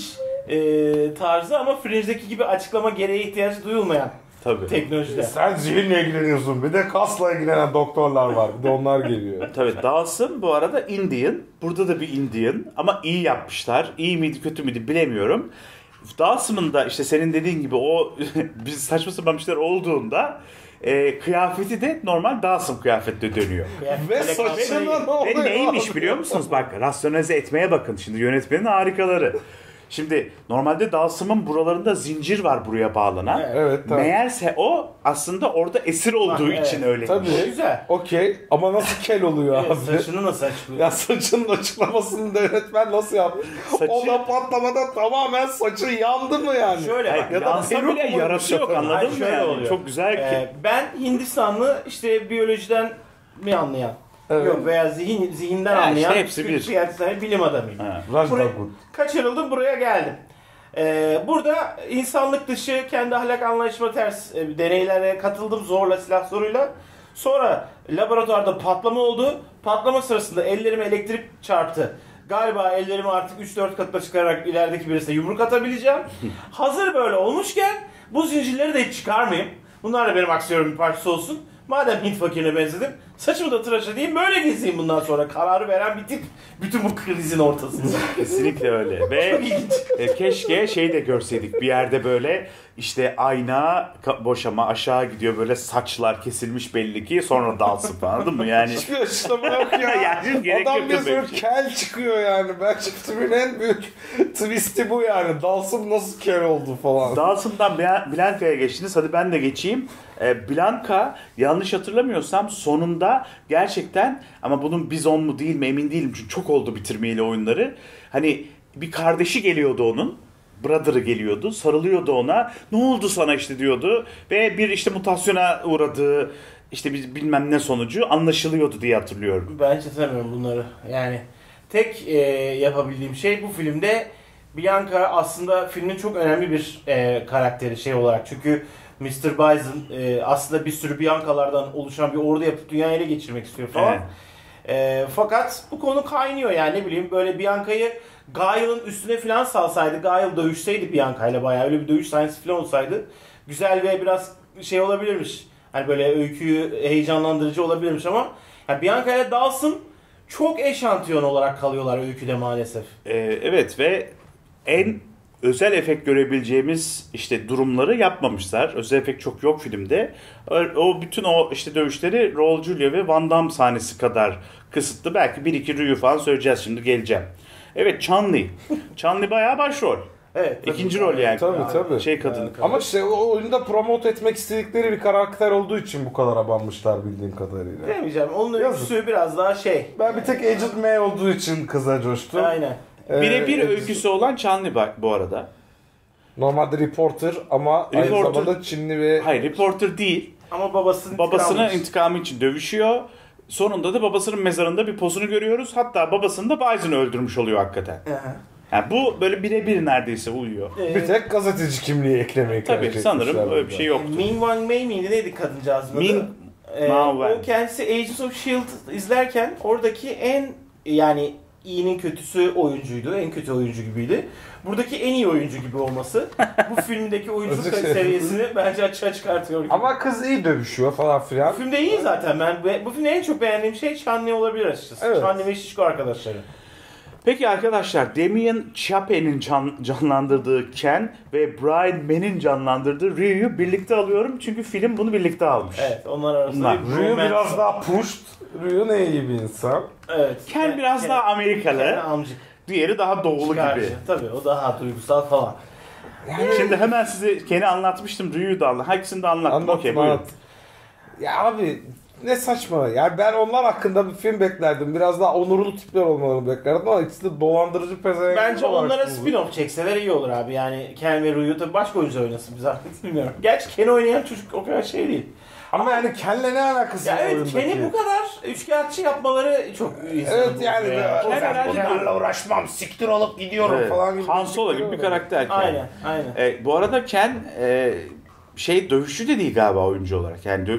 tarzı ama Fringe'deki gibi açıklama gereği ihtiyacı duyulmayan teknolojiler. Sen zihinle ilgileniyorsun. Bir de kasla ilgilenen doktorlar var. Bir de onlar geliyor. Tabii. Dawson bu arada Indian. Burada da bir Indian. Ama iyi yapmışlar. İyi miydi kötü müydü bilemiyorum. Dawson'ın da işte senin dediğin gibi o saçma sapan şeyler olduğunda kıyafeti de normal Dawson kıyafetle dönüyor. Ve saçından oluyor. Ve neymiş biliyor musunuz? Bak rasyonelize etmeye bakın. Şimdi yönetmenin harikaları. Şimdi normalde Dalsım'ın buralarında zincir var buraya bağlanan. Evet, tabii. Meğerse o aslında orada esir olduğu için öyle. Tabii. Güzel. Okey. Ama nasıl kel oluyor abi? Saçını nasıl açıklıyor? Ya saçının açıklamasını da yönetmen nasıl yapmış? Saçı... Ona patlamada tamamen saçı yandı mı yani? Şöyle bak. Ya da bile yarası yok, anladın mı yani? Oluyor. Çok güzel ki. Ben Hindistanlı işte biyolojiden mi anlayan? Evet. Yok veya zihinden yani anlayan işte hepsi bilim adamıyım. Kaçırıldım, buraya geldim. Burada insanlık dışı kendi ahlak anlayışıma ters deneylere katıldım zorla, silah zoruyla. Sonra laboratuvarda patlama oldu. Patlama sırasında ellerime elektrik çarptı. Galiba ellerimi artık 3-4 katına çıkararak ilerideki birisine yumruk atabileceğim. Hazır böyle olmuşken bu zincirleri de hiç çıkarmayayım. Bunlar da benim aksiyonumun bir parçası olsun. Madem Hint fakirine benzedim, saçımı da tıraş edeyim, böyle gezeyim bundan sonra. Kararı veren bir tip bütün bu krizin ortasında. Kesinlikle öyle. Ve keşke şey de görseydik bir yerde böyle işte ayna boşama aşağı gidiyor, böyle saçlar kesilmiş belli ki, sonra dalsın falan, anladın mı? Yani hiçbir açıklama yok ya. Yani adam bir sürü kel çıkıyor yani. Bence filmin en büyük twist'i bu yani. Dalsın nasıl kel oldu falan. Dalsın'dan Blanka'ya geçtiniz. Hadi ben de geçeyim. Blanka yanlış hatırlamıyorsam sonunda gerçekten, ama bunun bizon mu değil mi emin değilim çünkü çok oldu bitirmeyle oyunları. Hani bir kardeşi geliyordu onun. Brother'ı geliyordu. Sarılıyordu ona. Ne oldu sana işte diyordu. Ve bir işte mutasyona uğradığı işte bilmem ne sonucu anlaşılıyordu diye hatırlıyorum. Ben hiç hatırlamıyorum bunları. Yani tek yapabildiğim şey bu filmde Bianca aslında filmin çok önemli bir karakteri şey olarak. Çünkü Mr. Bison aslında bir sürü Bianca'lardan oluşan bir ordu yapıp dünyayı ele geçirmek istiyor falan. Evet. Fakat bu konu kaynıyor yani, ne bileyim böyle Bianca'yı Gail'ın üstüne filan salsaydı, Gail dövüşseydi Bianca'yla, bayağı öyle bir dövüş sahnesi filan olsaydı güzel ve biraz şey olabilirmiş. Hani böyle öyküyü heyecanlandırıcı olabilirmiş ama yani Bianca'yla Dawson çok eşantiyon olarak kalıyorlar öyküde maalesef. Evet ve en özel efekt görebileceğimiz işte durumları yapmamışlar. Özel efekt çok yok filmde. O bütün o işte dövüşleri Raul Julia ve Van Damme sahnesi kadar kısıtlı. Belki bir iki rüyü falan söyleyeceğiz, şimdi geleceğim. Evet, Chun-Li. Chun-Li bayağı başrol. Evet. İkinci rol yani. Tabii. Şey kadını. Ama işte o oyunda promote etmek istedikleri bir karakter olduğu için bu kadar abanmışlar bildiğim kadarıyla. Demeyeceğim. Onun öyküsü biraz daha şey. Ben bir tek Agent May olduğu için kıza coştum. Aynen. Birebir öyküsü olan Chun-Li bu arada. Normalde reporter ama aynı zamanda Çinli ve... Hayır, reporter değil. Ama babasının intikamı için dövüşüyor. Sonunda da babasının mezarında bir posunu görüyoruz. Hatta babasını da Bison'ı öldürmüş oluyor hakikaten. Yani bu böyle birebir neredeyse uyuyor. Bir tek gazeteci kimliği eklemek. Tabii sanırım öyle bir şey yoktu. Min Wang Mei miydi neydi kadıncağızın adı? O kendisi Agents of S.H.I.E.L.D. izlerken oradaki en yani iyinin kötüsü oyuncuydu. En kötü oyuncu gibiydi. Buradaki en iyi oyuncu gibi olması bu filmdeki oyunculuk seviyesini bence açığa çıkartıyor. Ama kız iyi dövüşüyor falan filan. Bu filmde iyi zaten. Bu filmde en çok beğendiğim şey Chun-Li olabilir açıkçası. Evet. Chun-Li ve Şişko arkadaşları. Peki arkadaşlar, Damien Chapeau'nin canlandırdığı Ken ve Brian Mann'in canlandırdığı Ryu'yu birlikte alıyorum. Çünçünkü film bunu birlikte almış. Evet, onlar arasında Ryu biraz daha pushed. Ryu ne iyi bir insan. Evet. Ken biraz daha Amerikalı. Diğeri daha doğulu gibi. Tabii o daha duygusal falan. Yani şimdi hemen size Ken'i anlatmıştım. Ryu'yu da anlattım. Herkesini de anlattım. Okey, buyurun. Ya abi ne saçma. Yani ben onlar hakkında bir film beklerdim. Biraz daha onurlu tipler olmalarını beklerdim ama ikisi de dolandırıcı pezevenk. Bence onlara spin-off çekseler iyi olur abi. Yani Ken ve Ryu'yu tabii başka oyuncu oynasın. Biz artık bilmiyorum. Gerçi Ken'i oynayan çocuk o kadar şey değil. Ama yani Ken'le ne alakası var? Evet, Ken'i bu kadar üçkağıtçı yapmaları çok iyi. Evet yani bunlarla uğraşmam, siktir olup gidiyorum falan gibi. Han Solo gibi bir karakter. Aynen. Bu arada Ken dövüşçü de değil galiba oyuncu olarak. Yani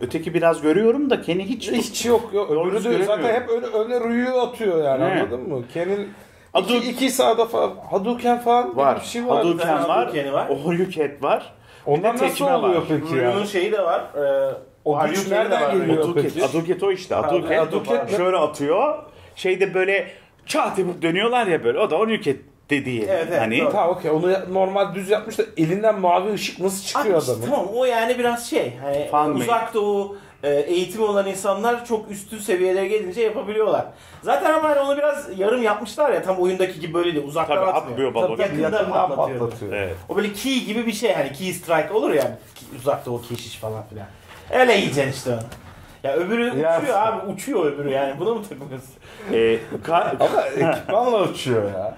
öteki biraz görüyorum da Ken'i hiç yok. Öbürü zaten hep öne rüyü atıyor yani, anladın mı? Ken'in iki sahada falan Hadouken falan var. Bir şey var. Hadouken var. Horyuken var. Ondan nasıl oluyor peki ya? Bunun şeyi de var. O güç nereden geliyor peki? Hadouken o işte. Hadouken şöyle atıyor. Şeyde böyle çat yapıp dönüyorlar ya böyle. O da Horyuken dediği. Evet. Hani onu normal düz yapmış da elinden mavi ışık nasıl çıkıyor adamın? Tamam o yani biraz şey. Hani uzak doğu eğitimi olan insanlar çok üstün seviyelere gelince yapabiliyorlar. Zaten ama hani onu biraz yarım yapmışlar ya, tam oyundaki gibi böyle de uzaktan tabii atmıyor. Tabii yakından patlatıyor. Evet. O böyle key gibi bir şey, hani key strike olur ya, uzakta o keşiş falan filan. Öyle yiyeceksin işte onu. Ya öbürü uçuyor abi, uçuyor öbürü yani, buna mı takılıyorsun? Ama ekipmanla uçuyor ya.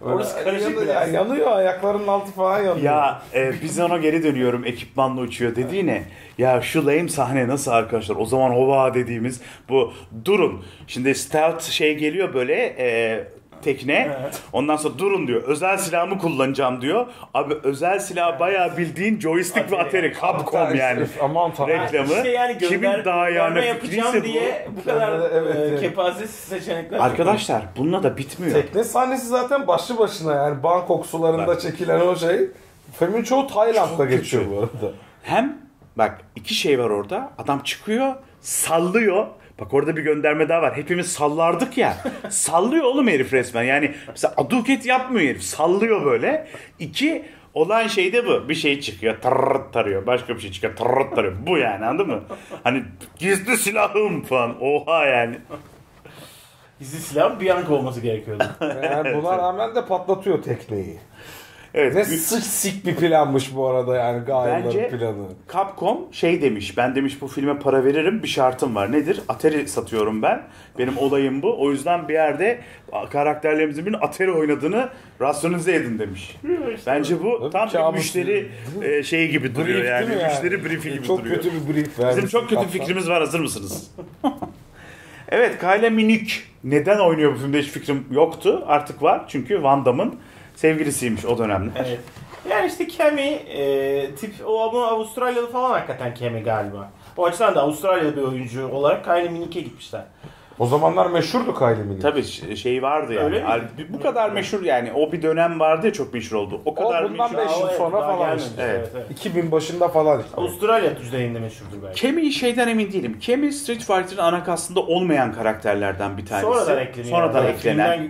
Orası karışık ya, yanıyor ayaklarının altı falan yanıyor. Ya biz ona geri dönüyorum, ekipmanla uçuyor dediğine. Ya şu lame sahne nasıl arkadaşlar? O zaman hova dediğimiz bu, durun. Şimdi stealth şey geliyor böyle tekne. Evet. Ondan sonra durun diyor. Özel silahımı kullanacağım diyor. Abi özel silah bayağı bildiğin joystick ve atari. Capcom yani. Aman tamam. Reklamı. İşte yani kimin daha yani yapacağım diye bu kadar evet. Kepaze seçenekler. Arkadaşlar yok. Bununla da bitmiyor. Tekne sahnesi zaten başlı başına yani Bangkok sularında bak, çekilen o şey. Filmin çoğu Tayland'da geçiyor bu arada. Hem bak iki şey var orada. Adam çıkıyor, sallıyor. Bak orada bir gönderme daha var. Hepimiz sallardık ya. Sallıyor oğlum herif resmen. Yani mesela aduket yapmıyor herif. Sallıyor böyle. İki, olan şey de bu. Bir şey çıkıyor. Tırrrt tarıyor. Başka bir şey çıkıyor. Tırrrt tarıyor. Bu yani, anladın mı? Hani gizli silahım falan. Oha yani. Gizli silahın bir yankı olması gerekiyordu. Yani buna rağmen de patlatıyor tekneyi. Evet. Ne sik bir planmış bu arada yani, gayetlerin planı. Capcom şey demiş, ben demiş bu filme para veririm, bir şartım var. Nedir? Atari satıyorum ben. Benim olayım bu. O yüzden bir yerde karakterlerimizin birinin Atari oynadığını rasyonize edin demiş. Bence bu tam bir müşteri şeyi gibi duruyor yani. Müşteri briefi gibi çok duruyor. Çok kötü bir brief vermiş. Bizim çok kötü bir fikrimiz var, hazır mısınız? Evet, Kyla Minogue neden oynuyor bu filmde hiç fikrim yoktu. Artık var çünkü Van Damme'ın sevgilisiymiş o dönemde. Evet. Yani işte Cammy tip o, ama Avustralyalı falan hakikaten Cammy galiba. O açıdan da Avustralyalı bir oyuncu olarak Kyla Minogue'ye gitmişler. O zamanlar meşhurdu Kyla Minogue. Tabii şey vardı yani. Bu kadar meşhur yani. O bir dönem vardı ya, çok meşhur oldu. O kadar meşhur. Bundan 5 yıl sonra falan işte. Evet. Evet. 2000 başında falan. Avustralya düzeyinde meşhurdur belki. Cammy'yi şeyden emin değilim. Cammy Street Fighter'ın ana kastında olmayan karakterlerden bir tanesi. Sonradan eklenen.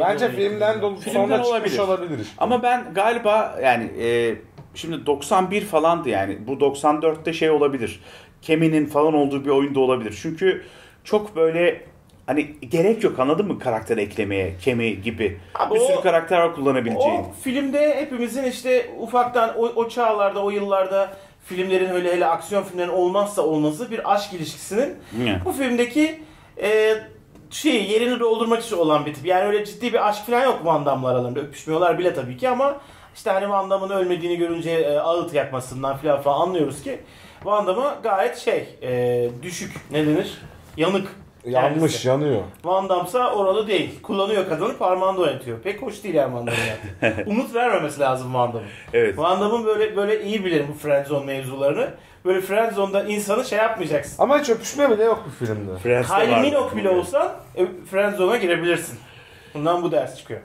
Bence filmden dolayı sonra çıkmış olabilir. Ama ben galiba yani şimdi 91 falandı yani. Bu 94'te şey olabilir. Cammy'nin falan olduğu bir oyunda olabilir. Çünkü çok böyle hani gerek yok, anladın mı, karakter eklemeye, Cammy gibi abi bir sürü karakter var kullanabileceğin. O filmde hepimizin işte ufaktan o çağlarda, o yıllarda filmlerin, öyle hele aksiyon filmlerin olmazsa olmazı bir aşk ilişkisinin bu filmdeki yerini doldurmak için olan bir tip. Yani öyle ciddi bir aşk falan yok Van Damme'la aralarında, öpüşmüyorlar bile tabii ki ama işte hani Van Damme'ın ölmediğini görünce ağıt yakmasından falan anlıyoruz ki Van Damme gayet düşük, ne denir? Yanık. Yanmış, kendisi. Yanıyor. Van Damme'sa oralı değil. Kullanıyor kadını, parmağında oynatıyor. Pek hoş değil yani Van Damme'ın. Umut vermemesi lazım Van Damme'ın. Evet. Van Damme'ın böyle iyi bilir bu friendzone mevzularını. Böyle friendzone'da insanı şey yapmayacaksın. Ama hiç öpüşme bile yok bu filmde. Kyla Minogue bile olsan friendzone'a girebilirsin. Bundan bu ders çıkıyor.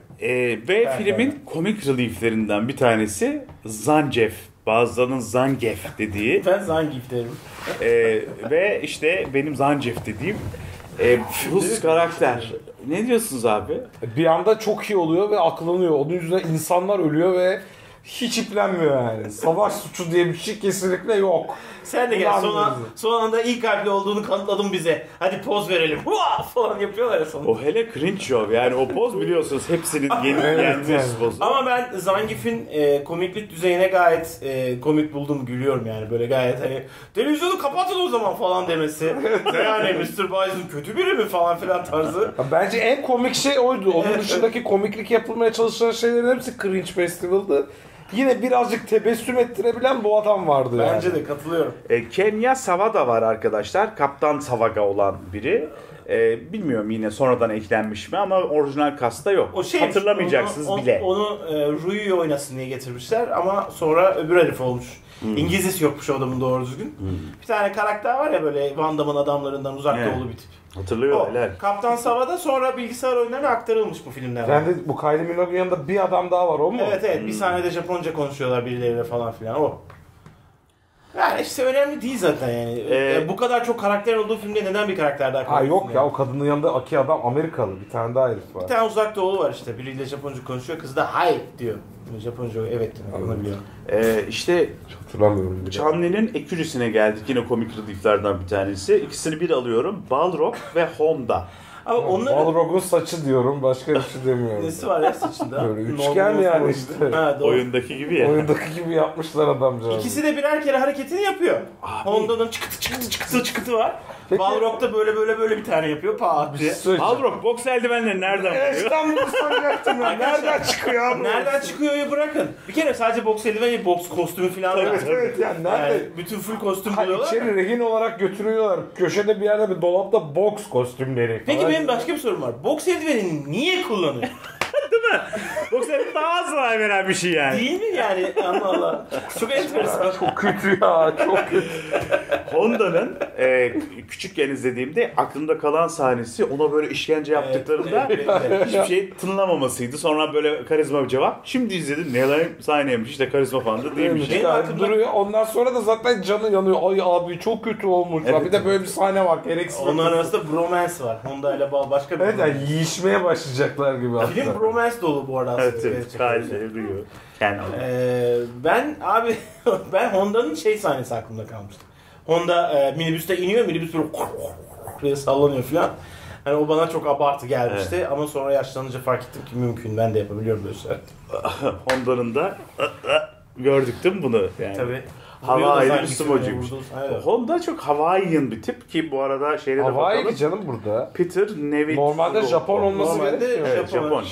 Ve ben filmin komik relieflerinden bir tanesi Zangief. Bazılarının Zangief dediği. Ben Zangief derim. Ve işte benim Zangief dediğim Rus karakter. Ne diyorsunuz abi? Bir anda çok iyi oluyor ve aklanıyor. Onun yüzünden insanlar ölüyor ve hiç iplenmiyor yani. Savaş suçu diye bir şey kesinlikle yok. Sen de gel. Son anda iyi kalpli olduğunu kanıtladın bize. Hadi poz verelim. Hua! Falan yapıyorlar ya sonunda. O hele cringe job. Yani o poz biliyorsunuz hepsinin yeni pozu. Ama ben Zangief'in komiklik düzeyine gayet komik buldum. Gülüyorum yani. Böyle gayet hani televizyonu kapatın o zaman falan demesi. Yani Mr. Bison kötü biri mi falan filan tarzı. Bence en komik şey oydu. Onun dışındaki komiklik yapılmaya çalışan şeylerin hepsi cringe festival'dı. Yine birazcık tebessüm ettirebilen bu adam vardı. Bence yani. De katılıyorum. Kenya Sawada var arkadaşlar. Kaptan Sawada olan biri. Bilmiyorum yine sonradan eklenmiş mi ama orijinal kasta yok. Hatırlamayacaksınız bile. Onu Ruyu'yu oynasın diye getirmişler ama sonra öbür herif olmuş. İngilizcesi yokmuş o adamın doğru düzgün. Bir tane karakter var ya böyle Van Damme'ın adamlarından uzakta olduğu bir tip. Hatırlıyor helal. Kaptan Sawada sonra bilgisayar oyunlarına aktarılmış bu filmler. Ben de bu Kyla Minogue'un yanında bir adam daha var, o mu? Evet bir sahnede Japonca konuşuyorlar birileriyle falan filan o. Yani işte önemli değil zaten yani. Bu kadar çok karakter olduğu filmde neden bir karakter daha koyuyorsun? Yok yani? Ya o kadının yanında aki adam Amerikalı bir tane daha herif var. Bir tane uzak doğulu var işte biriyle Japonca konuşuyor, kız da hayır diyor. Japonca evet demek olabiliyor. İşte Chanli'nin ekürisine geldik. Yine komik rıdıflardan bir tanesi. İkisini bir alıyorum. Balrog ve Honda. Ama onları... Balrog'un saçı diyorum. Başka bir şey demiyorum. Nesi var ya saçında? Böyle üçgen yani işte. Ha, oyundaki gibi ya. Oyundaki gibi yapmışlar adamcağız. İkisi de birer kere hareketini yapıyor. Abi. Honda'nın çıkıtı var. Balrog'da böyle bir tane yapıyor. Pahat diye. Balrog boks eldivenleri nereden buluyor? İstanbul'u soracaktım ya. Nereden çıkıyor abi? Nereden çıkıyor ya bırakın. Bir kere sadece boks eldiven ya boks kostümü falan. Evet yani nerede? Yani bütün full kostüm buluyorlar. İçeri rehin olarak götürüyorlar. Köşede bir yerde bir dolapta boks kostümleri. Peki benim başka bir sorum var. Boks eldivenini niye kullanıyor? Değil mi? Boks eldiveni daha az zarar veren bir şey yani. Değil mi yani? Allah Allah. Çok enteresan. Çok kötü ya. Çok kötü. Honda'nın küçükken izlediğimde aklımda kalan sahnesi ona böyle işkence yaptıklarında hiçbir şey tınlamamasıydı. Sonra böyle karizma bir cevap. Şimdi izledim. Ne lan sahneymiş işte karizma falan da değilmiş. Benim aklımda... duruyor. Ondan sonra da zaten canı yanıyor. Ay abi çok kötü olmuş. Evet, bir de böyle bir sahne var. Onların arasında bromance var. Honda ile başka bir bromance. Yani yiyişmeye başlayacaklar gibi aslında. Film bromance dolu bu arada. Evet. Kalbi duyuyor. Ben Honda'nın sahnesi aklımda kalmıştı. Honda minibüste iniyor, minibüs böyle sallanıyor falan. Hani o bana çok abartı gelmişti ama sonra yaşlanınca fark ettim ki mümkün, ben de yapabiliyorum böyle şeyler. Honda'nın da gördük değil mi bunu? Yani. Tabii. Hawaii'nin sumocuymuş. Honda çok Hawaii'nin bir tip ki bu arada şeyle de bakalım. Hawaii canım burada. Peter Nevitt. Normalde Japon olması gerekiyor. Evet, Japon.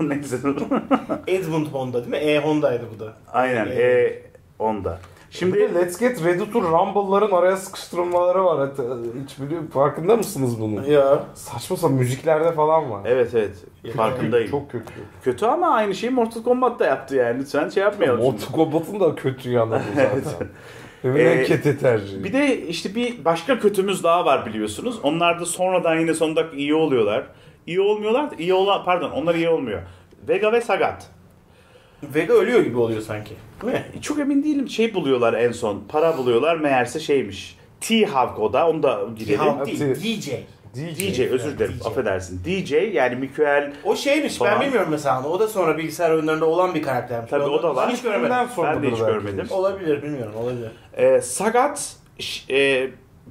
Neyse. Edmund Honda değil mi? Honda'ydı bu da. Aynen. Honda. Şimdi Let's Get Ready to Rumble'ların araya sıkıştırmaları var. Hiç biliyor musun? Farkında mısınız bunu? Ya. Saçma müziklerde falan var. Evet. Farkındayım. Çok kötü. Kötü ama aynı şeyi Mortal Kombat'ta yaptı yani. Lütfen şey yapmayalım. Mortal Kombat'ın da kötü yanı bu zaten. Bir de işte bir başka kötümüz daha var biliyorsunuz. Onlar da sonradan yine son dakika iyi oluyorlar. İyi olmuyorlar da onlar iyi olmuyor. Vega ve Sagat. Vega ölüyor gibi oluyor sanki. Değil mi? Çok emin değilim. Buluyorlar en son. Para buluyorlar. Meğerse şeymiş. T-Hawk o da. Onu da girelim. DJ. Özür dilerim. Affedersin. DJ yani Mikael. O şeymiş. Falan. Ben bilmiyorum mesela. O da sonra bilgisayar oyunlarında olan bir karaktermiş. Tabii o da var. Hiç görmedim. Ben de hiç görmedim. Olabilir. Bilmiyorum. Olabilir. Sagat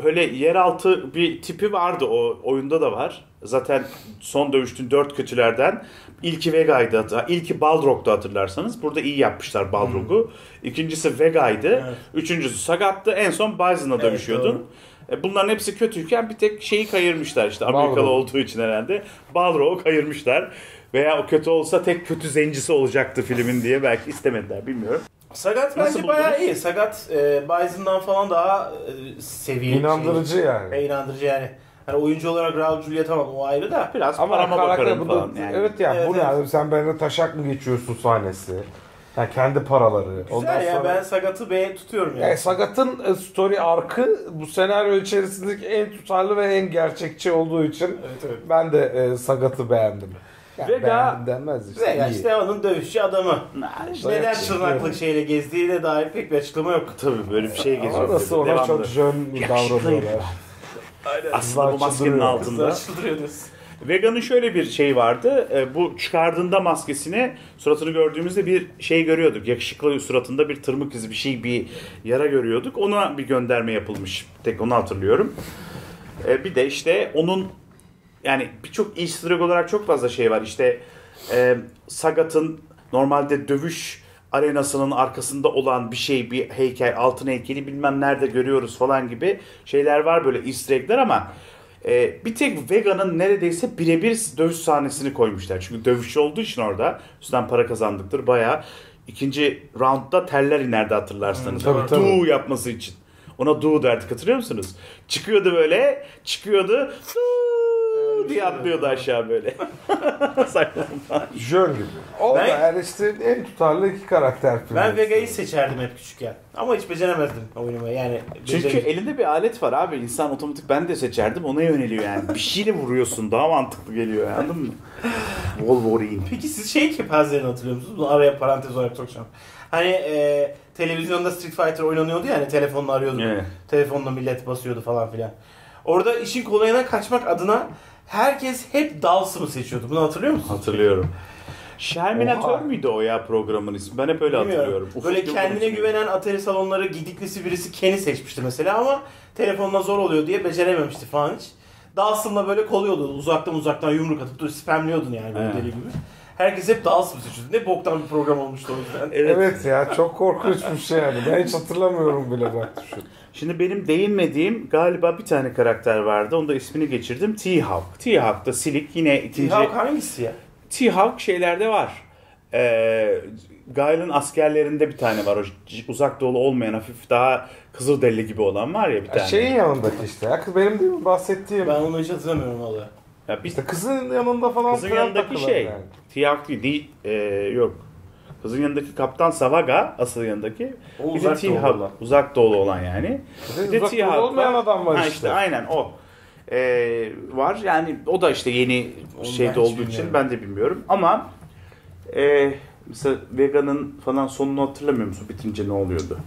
böyle yeraltı bir tipi vardı. O oyunda da var. Zaten son dövüştüğün 4 kötülerden ilki Vega'ydı hatta. İlki Balrog'du hatırlarsanız. Burada iyi yapmışlar Balrog'u. İkincisi Vega'ydı. Evet. Üçüncüsü Sagat'tı. En son Bison'la dövüşüyordun. Evet, bunların hepsi kötüyken bir tek şeyi kayırmışlar işte. Amerikalı Balrog olduğu için herhalde. Balrog'u kayırmışlar. Veya o kötü olsa tek kötü zencisi olacaktı filmin diye. Belki istemediler bilmiyorum. Sagat bence bayağı iyi. Sagat Bison'dan falan daha seviyeli. İnandırıcı şey. Yani. İnandırıcı yani. Yani oyuncu olarak Raul Julia tamam o ayrı da biraz ama parama bakarım falan yani. Evet yani bu lazım. Sen benimle taşak mı geçiyorsun sahnesi. Yani kendi paraları. Güzel. Ondan ya sonra... ben Sagat'ı tutuyorum yani. Sagat'ın story arkı bu senaryo içerisindeki en tutarlı ve en gerçekçi olduğu için evet. Ben de Sagat'ı beğendim. Yani Vega denmez işte. Vega işte onun dövüşçü adamı. Neden tırnaklı şeyle gezdiğine dair pek bir açıklama yok. Tabii böyle bir şey geziyor. Ama nasıl ona çok jön davranıyorlar. Aynen. Aslında bu maskenin altında. Vega'nın şöyle bir şey vardı. Bu çıkardığında maskesini suratını gördüğümüzde bir şey görüyorduk. Yakışıklı suratında bir tırmık izi bir yara görüyorduk. Ona bir gönderme yapılmış. Tek onu hatırlıyorum. Bir de işte onun yani birçok easter egg olarak çok fazla şey var. İşte Sagat'ın normalde dövüş arenasının arkasında olan bir heykel, altın heykeli bilmem nerede görüyoruz falan gibi şeyler var böyle easter egg'ler ama bir tek Vega'nın neredeyse birebir dövüş sahnesini koymuşlar. Çünkü dövüşçü olduğu için orada üstten para kazandıktır bayağı. İkinci roundda teller inerdi hatırlarsanız. Tabii. Yapması için. Ona do derdik hatırlıyor musunuz? Çıkıyordu diye atlıyordu aşağı böyle. Jön gibi. O da eleştirdiğin en tutarlı iki karakter. Ben Vega'yı seçerdim hep küçükken. Ama hiç beceremezdim oynamayı. Yani çünkü elinde bir alet var abi. İnsan otomatik ben de seçerdim. Ona yöneliyor yani. Bir şeyle vuruyorsun. Daha mantıklı geliyor yani. Anladın mı? Wolverine. Peki siz kepazelerini hatırlıyor musunuz? Bunu araya parantez olarak sokacağım. Hani televizyonda Street Fighter oynanıyordu ya. Hani telefonla arıyordu. Evet. Telefonla millet basıyordu falan filan. Orada işin kolayına kaçmak adına herkes hep Dals'ı mı seçiyordu? Bunu hatırlıyor musunuz? Hatırlıyorum. Şerminatör müydü o ya programın ismi? Ben hep öyle hatırlıyorum. Böyle kendine güvenen atari salonları gidiklisi birisi Ken'i seçmişti mesela ama telefonla zor oluyor diye becerememişti falan hiç. Dawson'la böyle kolluyordu. Uzaktan yumruk atıp da spamliyordun yani böyle deli gibi. Herkes hep Dawson seçiyordu. Ne boktan bir program olmuştu o yüzden. Evet ya çok korkunçmuş yani. Ben hiç hatırlamıyorum bile bak düşün. Şimdi benim değinmediğim galiba bir tane karakter vardı. Onun da ismini geçirdim. T-Hawk. T-Hawk da silik yine ikinci. T-Hawk hangisi ya? T-Hawk şeylerde var. Gail'in askerlerinde bir tane var. O uzak doğulu olmayan hafif daha kızılderili gibi olan var ya bir tane. Şeyin yanındaki işte. Ya, benim değil mi bahsettiğim? Ben onu hiç hatırlamıyorum valla. İşte kızın yanında falan. Kızın yanındaki şey. Yani. T-Hawk değil. Yok. Kızın yanındaki Kaptan Savaga asıl yanındaki. O bir uzak doğulu. Uzak doğulu olan yani. Bir de uzak doğulu olmayan adam var işte. İşte aynen o. Var yani o da işte yeni ondan şeyde olduğu bilmiyorum. İçin ben de bilmiyorum ama mesela Vega'nın falan sonunu hatırlamıyorum bitince ne oluyordu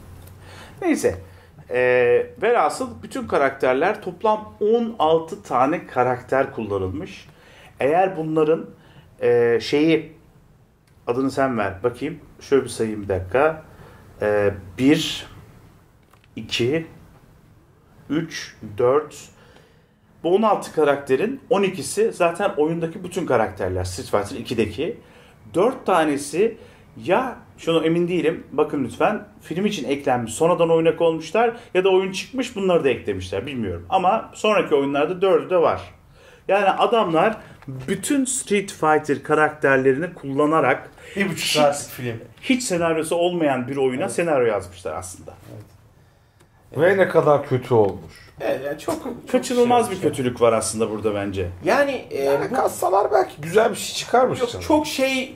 neyse velhasıl bütün karakterler toplam 16 tane karakter kullanılmış eğer bunların şeyi adını sen ver bakayım şöyle bir sayayım bir dakika 1 2 3 4 bu 16 karakterin 12'si zaten oyundaki bütün karakterler. Street Fighter 2'deki. 4 tanesi ya şunu emin değilim. Bakın lütfen film için eklenmiş. Sonradan oyuna koymuşlar ya da oyun çıkmış bunları da eklemişler. Bilmiyorum. Ama sonraki oyunlarda 4'ü de var. Yani adamlar bütün Street Fighter karakterlerini kullanarak 1,5 saatlik film. Hiç senaryosu olmayan bir oyuna evet. Senaryo yazmışlar aslında. Evet. Ve ne kadar kötü olmuş. Evet, yani çok kaçınılmaz bir kötülük var aslında burada bence. Yani bu kassalar belki güzel bir şey çıkarmış. Yok, çok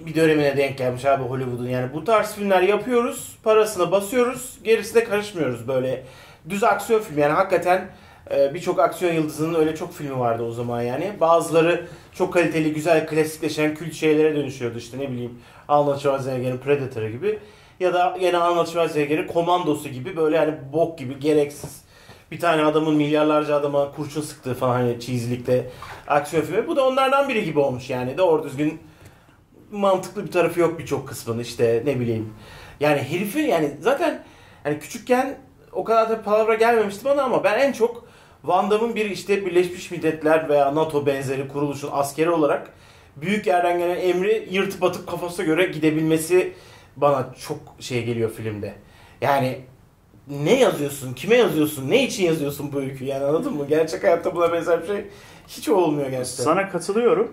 bir dönemine denk gelmiş abi Hollywood'un. Yani bu tarz filmler yapıyoruz, parasına basıyoruz, gerisine karışmıyoruz böyle. Düz aksiyon filmi yani hakikaten birçok aksiyon yıldızının öyle çok filmi vardı o zaman yani. Bazıları çok kaliteli, güzel, klasikleşen kült şeylere dönüşüyordu işte ne bileyim Arnold Schwarzenegger'in Predator'ı gibi. Ya da yine Arnold Schwarzenegger'in Komandosu gibi böyle yani bok gibi gereksiz. Bir tane adamın milyarlarca adama kurşun sıktığı falan hani çizlikte aksiyon filmi. Bu da onlardan biri gibi olmuş yani. Doğru düzgün mantıklı bir tarafı yok birçok kısmının işte ne bileyim. Yani herifi yani zaten hani küçükken o kadar da palavra gelmemişti bana ama ben en çok Van Damme'ın bir işte Birleşmiş Milletler veya NATO benzeri kuruluşun askeri olarak büyük yerden gelen emri yırtıp atıp kafasına göre gidebilmesi bana çok geliyor filmde. Yani ne yazıyorsun, kime yazıyorsun, ne için yazıyorsun bu öykü yani anladın mı? Gerçek hayatta buna benzer bir şey hiç olmuyor gerçekten. Sana katılıyorum.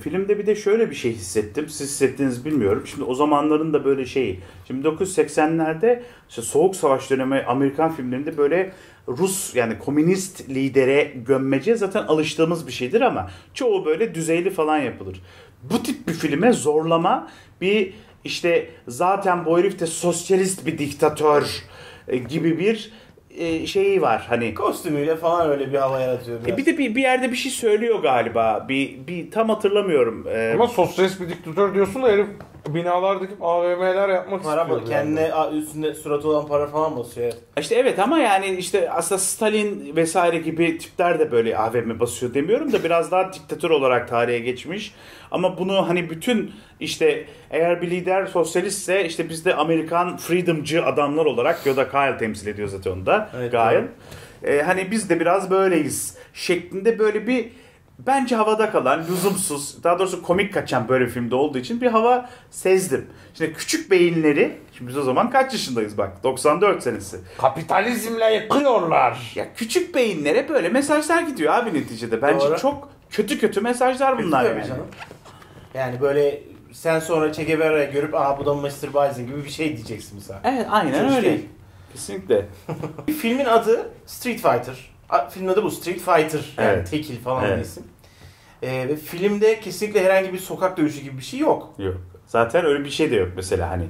Filmde bir de şöyle bir şey hissettim. Siz hissettiniz bilmiyorum. Şimdi o zamanların da böyle şeyi. Şimdi 1980'lerde işte Soğuk Savaş dönemi Amerikan filmlerinde böyle Rus yani komünist lidere gömmece zaten alıştığımız bir şeydir ama çoğu böyle düzeyli falan yapılır. Bu tip bir filme zorlama bir işte zaten bu herif de sosyalist bir diktatör gibi bir şeyi var hani kostümüyle falan öyle bir hava yaratıyor. Bir de bir yerde bir şey söylüyor galiba. Bir tam hatırlamıyorum. Ama sosyalist bir diktatör diyorsun da herif binalar dikip AVM'ler yapmak para istiyor. Kendine yani. Üstünde suratı olan para falan basıyor. İşte evet ama yani işte aslında Stalin vesaire gibi tipler de böyle AVM basıyor demiyorum da biraz daha diktatör olarak tarihe geçmiş. Ama bunu hani bütün işte eğer bir lider sosyalistse işte biz de Amerikan freedomcı adamlar olarak Yoda Kyle temsil ediyor zaten onda. Evet, Kyle. Hani biz de biraz böyleyiz şeklinde böyle bir bence havada kalan, lüzumsuz, daha doğrusu komik kaçan böyle filmde olduğu için bir hava sezdim. Şimdi küçük beyinleri, şimdi biz o zaman kaç yaşındayız bak, 94 senesi. Kapitalizmle yıkıyorlar. Ya küçük beyinlere böyle mesajlar gidiyor abi neticede. Bence doğru. Çok kötü mesajlar bunlar yani. Canım. Yani böyle sen sonra Che Guevara'ya görüp aha bu da Mr. Bison gibi bir şey diyeceksin mesela. Evet aynen öyle. Şey. Kesinlikle. Filmin adı Street Fighter. Filmin adı bu Street Fighter yani evet. Tekil falan evet. İsim. Ve filmde kesinlikle herhangi bir sokak dövüşü gibi bir şey yok. Yok. Zaten öyle bir şey de yok mesela hani.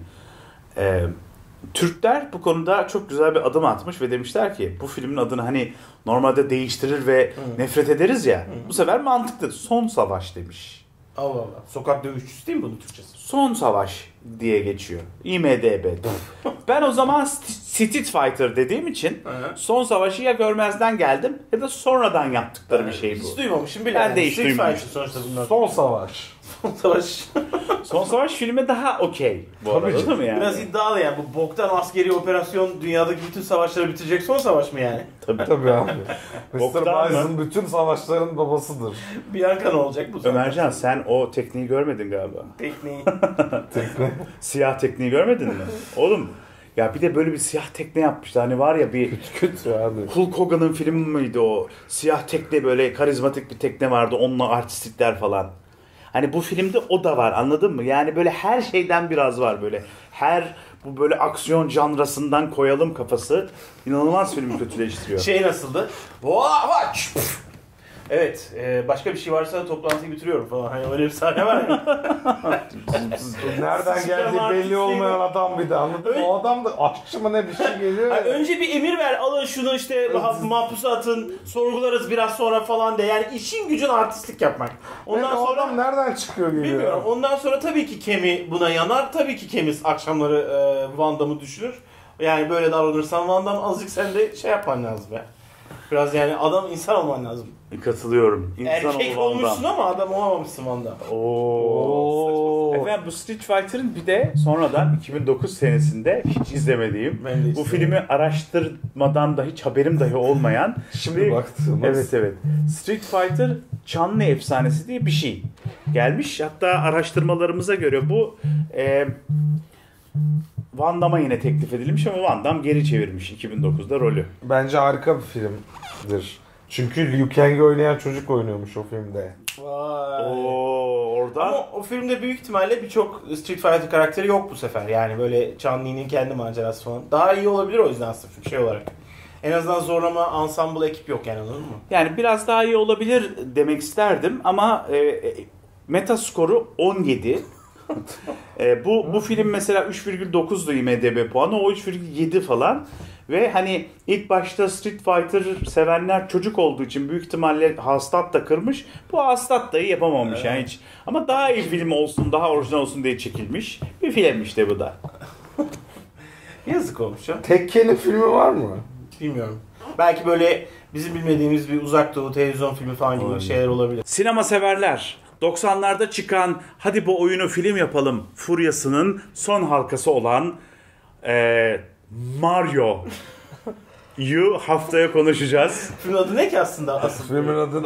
Türkler bu konuda çok güzel bir adım atmış ve demişler ki bu filmin adını hani normalde değiştirir ve nefret ederiz ya. Bu sefer mantıklı. Son Savaş demiş. Allah Allah. Sokak dövüşçüsü değil mi bunun Türkçesi? Son Savaş diye geçiyor. IMDb. Ben o zaman Street Fighter dediğim için Son Savaş'ı ya görmezden geldim ya da sonradan yaptıkları bir şey bu. Hiç duymamışım bile. Ben de hiç duymamışım. Son Savaş. Son Savaş. Son Savaş filmi daha okey. Tabii canım yani. Biraz iddialı yani. Bu boktan askeri operasyon dünyadaki bütün savaşları bitirecek Son Savaş mı yani? Tabii tabii abi. Mr. Bison'ın bütün savaşların babasıdır. Bir arkan olacak bu savaş. Ömercan sen o tekniği görmedin galiba. Tekniği. Tekne. Siyah tekniği görmedin mi? Oğlum ya bir de böyle bir siyah tekne yapmışlar. Hani var ya bir kötü abi. Hulk Hogan'ın filmi miydi o? Siyah tekne böyle karizmatik bir tekne vardı. Onunla artistlikler falan. Hani bu filmde o da var anladın mı? Yani böyle her şeyden biraz var böyle. Her bu böyle aksiyon janrasından koyalım kafası inanılmaz filmi kötüleştiriyor. Şey nasıldı? Evet, başka bir şey varsa toplantıyı bitiriyorum falan. Hani öyle bir sahne var ya. Nereden geldiği belli olmayan adam bir de anladın mı? O adam da aşçı mı ne bir şey geliyor. Yani önce bir emir ver, alın şunu işte mahpusu atın, sorgularız biraz sonra falan de. Yani işin gücün artistlik yapmak. Ondan sonra adam nereden çıkıyor geliyor? Bilmiyorum. Ondan sonra tabii ki Kemi buna yanar. Tabii ki Kemi akşamları Van Damme'ı düşünür. Yani böyle davranırsan Van Damme azıcık sen de şey yapman lazım ya. Biraz yani adam insan olman lazım. Katılıyorum. İnsan erkek olmuşsun ama adam olamamışsın ondan. Ooo. Efendim bu Street Fighter'ın bir de sonradan 2009 senesinde hiç izlemediğim, bu filmi araştırmadan da hiç haberim dahi olmayan. Şimdi baktığımız. Evet evet. Street Fighter Çanlı Efsanesi diye bir şey gelmiş. Hatta araştırmalarımıza göre bu Van Damme'a yine teklif edilmiş ama Van Damme geri çevirmiş 2009'da rolü. Bence harika bir filmdir. Çünkü Liu Kang'i oynayan çocuk oynuyormuş o filmde. Vay. Oo, oradan. Ama o filmde büyük ihtimalle birçok Street Fighter karakteri yok bu sefer. Yani böyle Chun Li'nin kendi macerası falan. Daha iyi olabilir o yüzden sırf şey olarak. En azından zorlama ensemble ekip yok yani anladın mı? Yani biraz daha iyi olabilir demek isterdim ama meta skoru 17. Bu film mesela 3,9'du IMDb puanı, o 3,7 falan ve hani ilk başta Street Fighter sevenler çocuk olduğu için büyük ihtimalle hastat da kırmış, bu hastat da yapamamış evet. Yani hiç ama daha iyi film olsun, daha orijinal olsun diye çekilmiş bir film işte bu da. Yazık olmuş ya. Tekken'in filmi var mı? Bilmiyorum. Belki böyle bizim bilmediğimiz bir uzak doğu televizyon filmi falan gibi şeyler olabilir. Sinema severler 90'larda çıkan hadi bu oyunu film yapalım furyasının son halkası olan Mario'yu haftaya konuşacağız. Filmin adı ne ki aslında? Filmin adı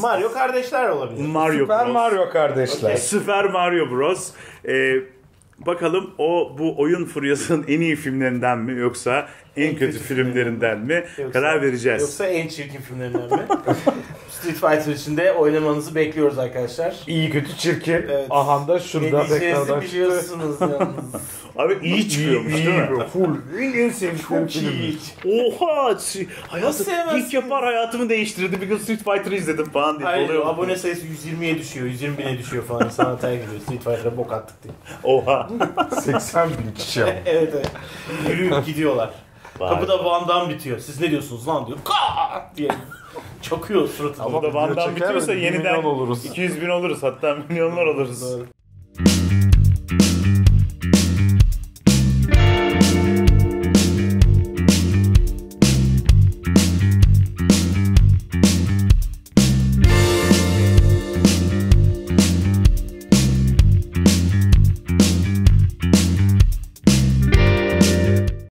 Mario Kardeşler olabilir. Mario Süper Bros. Mario Kardeşler. Okay. Süper Mario Bros. Bakalım o bu oyun furyasının en iyi filmlerinden mi yoksa en kötü filmlerinden mi yoksa, karar vereceğiz. Yoksa en çirkin filmlerinden mi? Street Fighter içinde oynamanızı bekliyoruz arkadaşlar. İyi kötü çirkin. Evet. Aha da şurada tekrardan biliyorsunuz yalnız. Abi iyi çıkıyormuş değil mi? Full. En sevdiğim film. Oha! Hayatı ilk yapar hayatımı değiştirdi. Bir gün Street Fighter'ı izledim falan diye. Hayır, oluyor. Abone sayısı 120'ye düşüyor. 120.000'e düşüyor falan. Sana hataya geliyor. Street Fighter'a bok attık diye. Oha! 80.000 kişi. Evet evet. Yürüyüp gidiyorlar. Kapıda Van Damme bitiyor. Siz ne diyorsunuz lan diyor. Kaaa diye. Çakıyor suratını. Kapıda Van Damme bitiyorsa yeniden 200.000 oluruz. Hatta milyonlar oluruz. Doğru.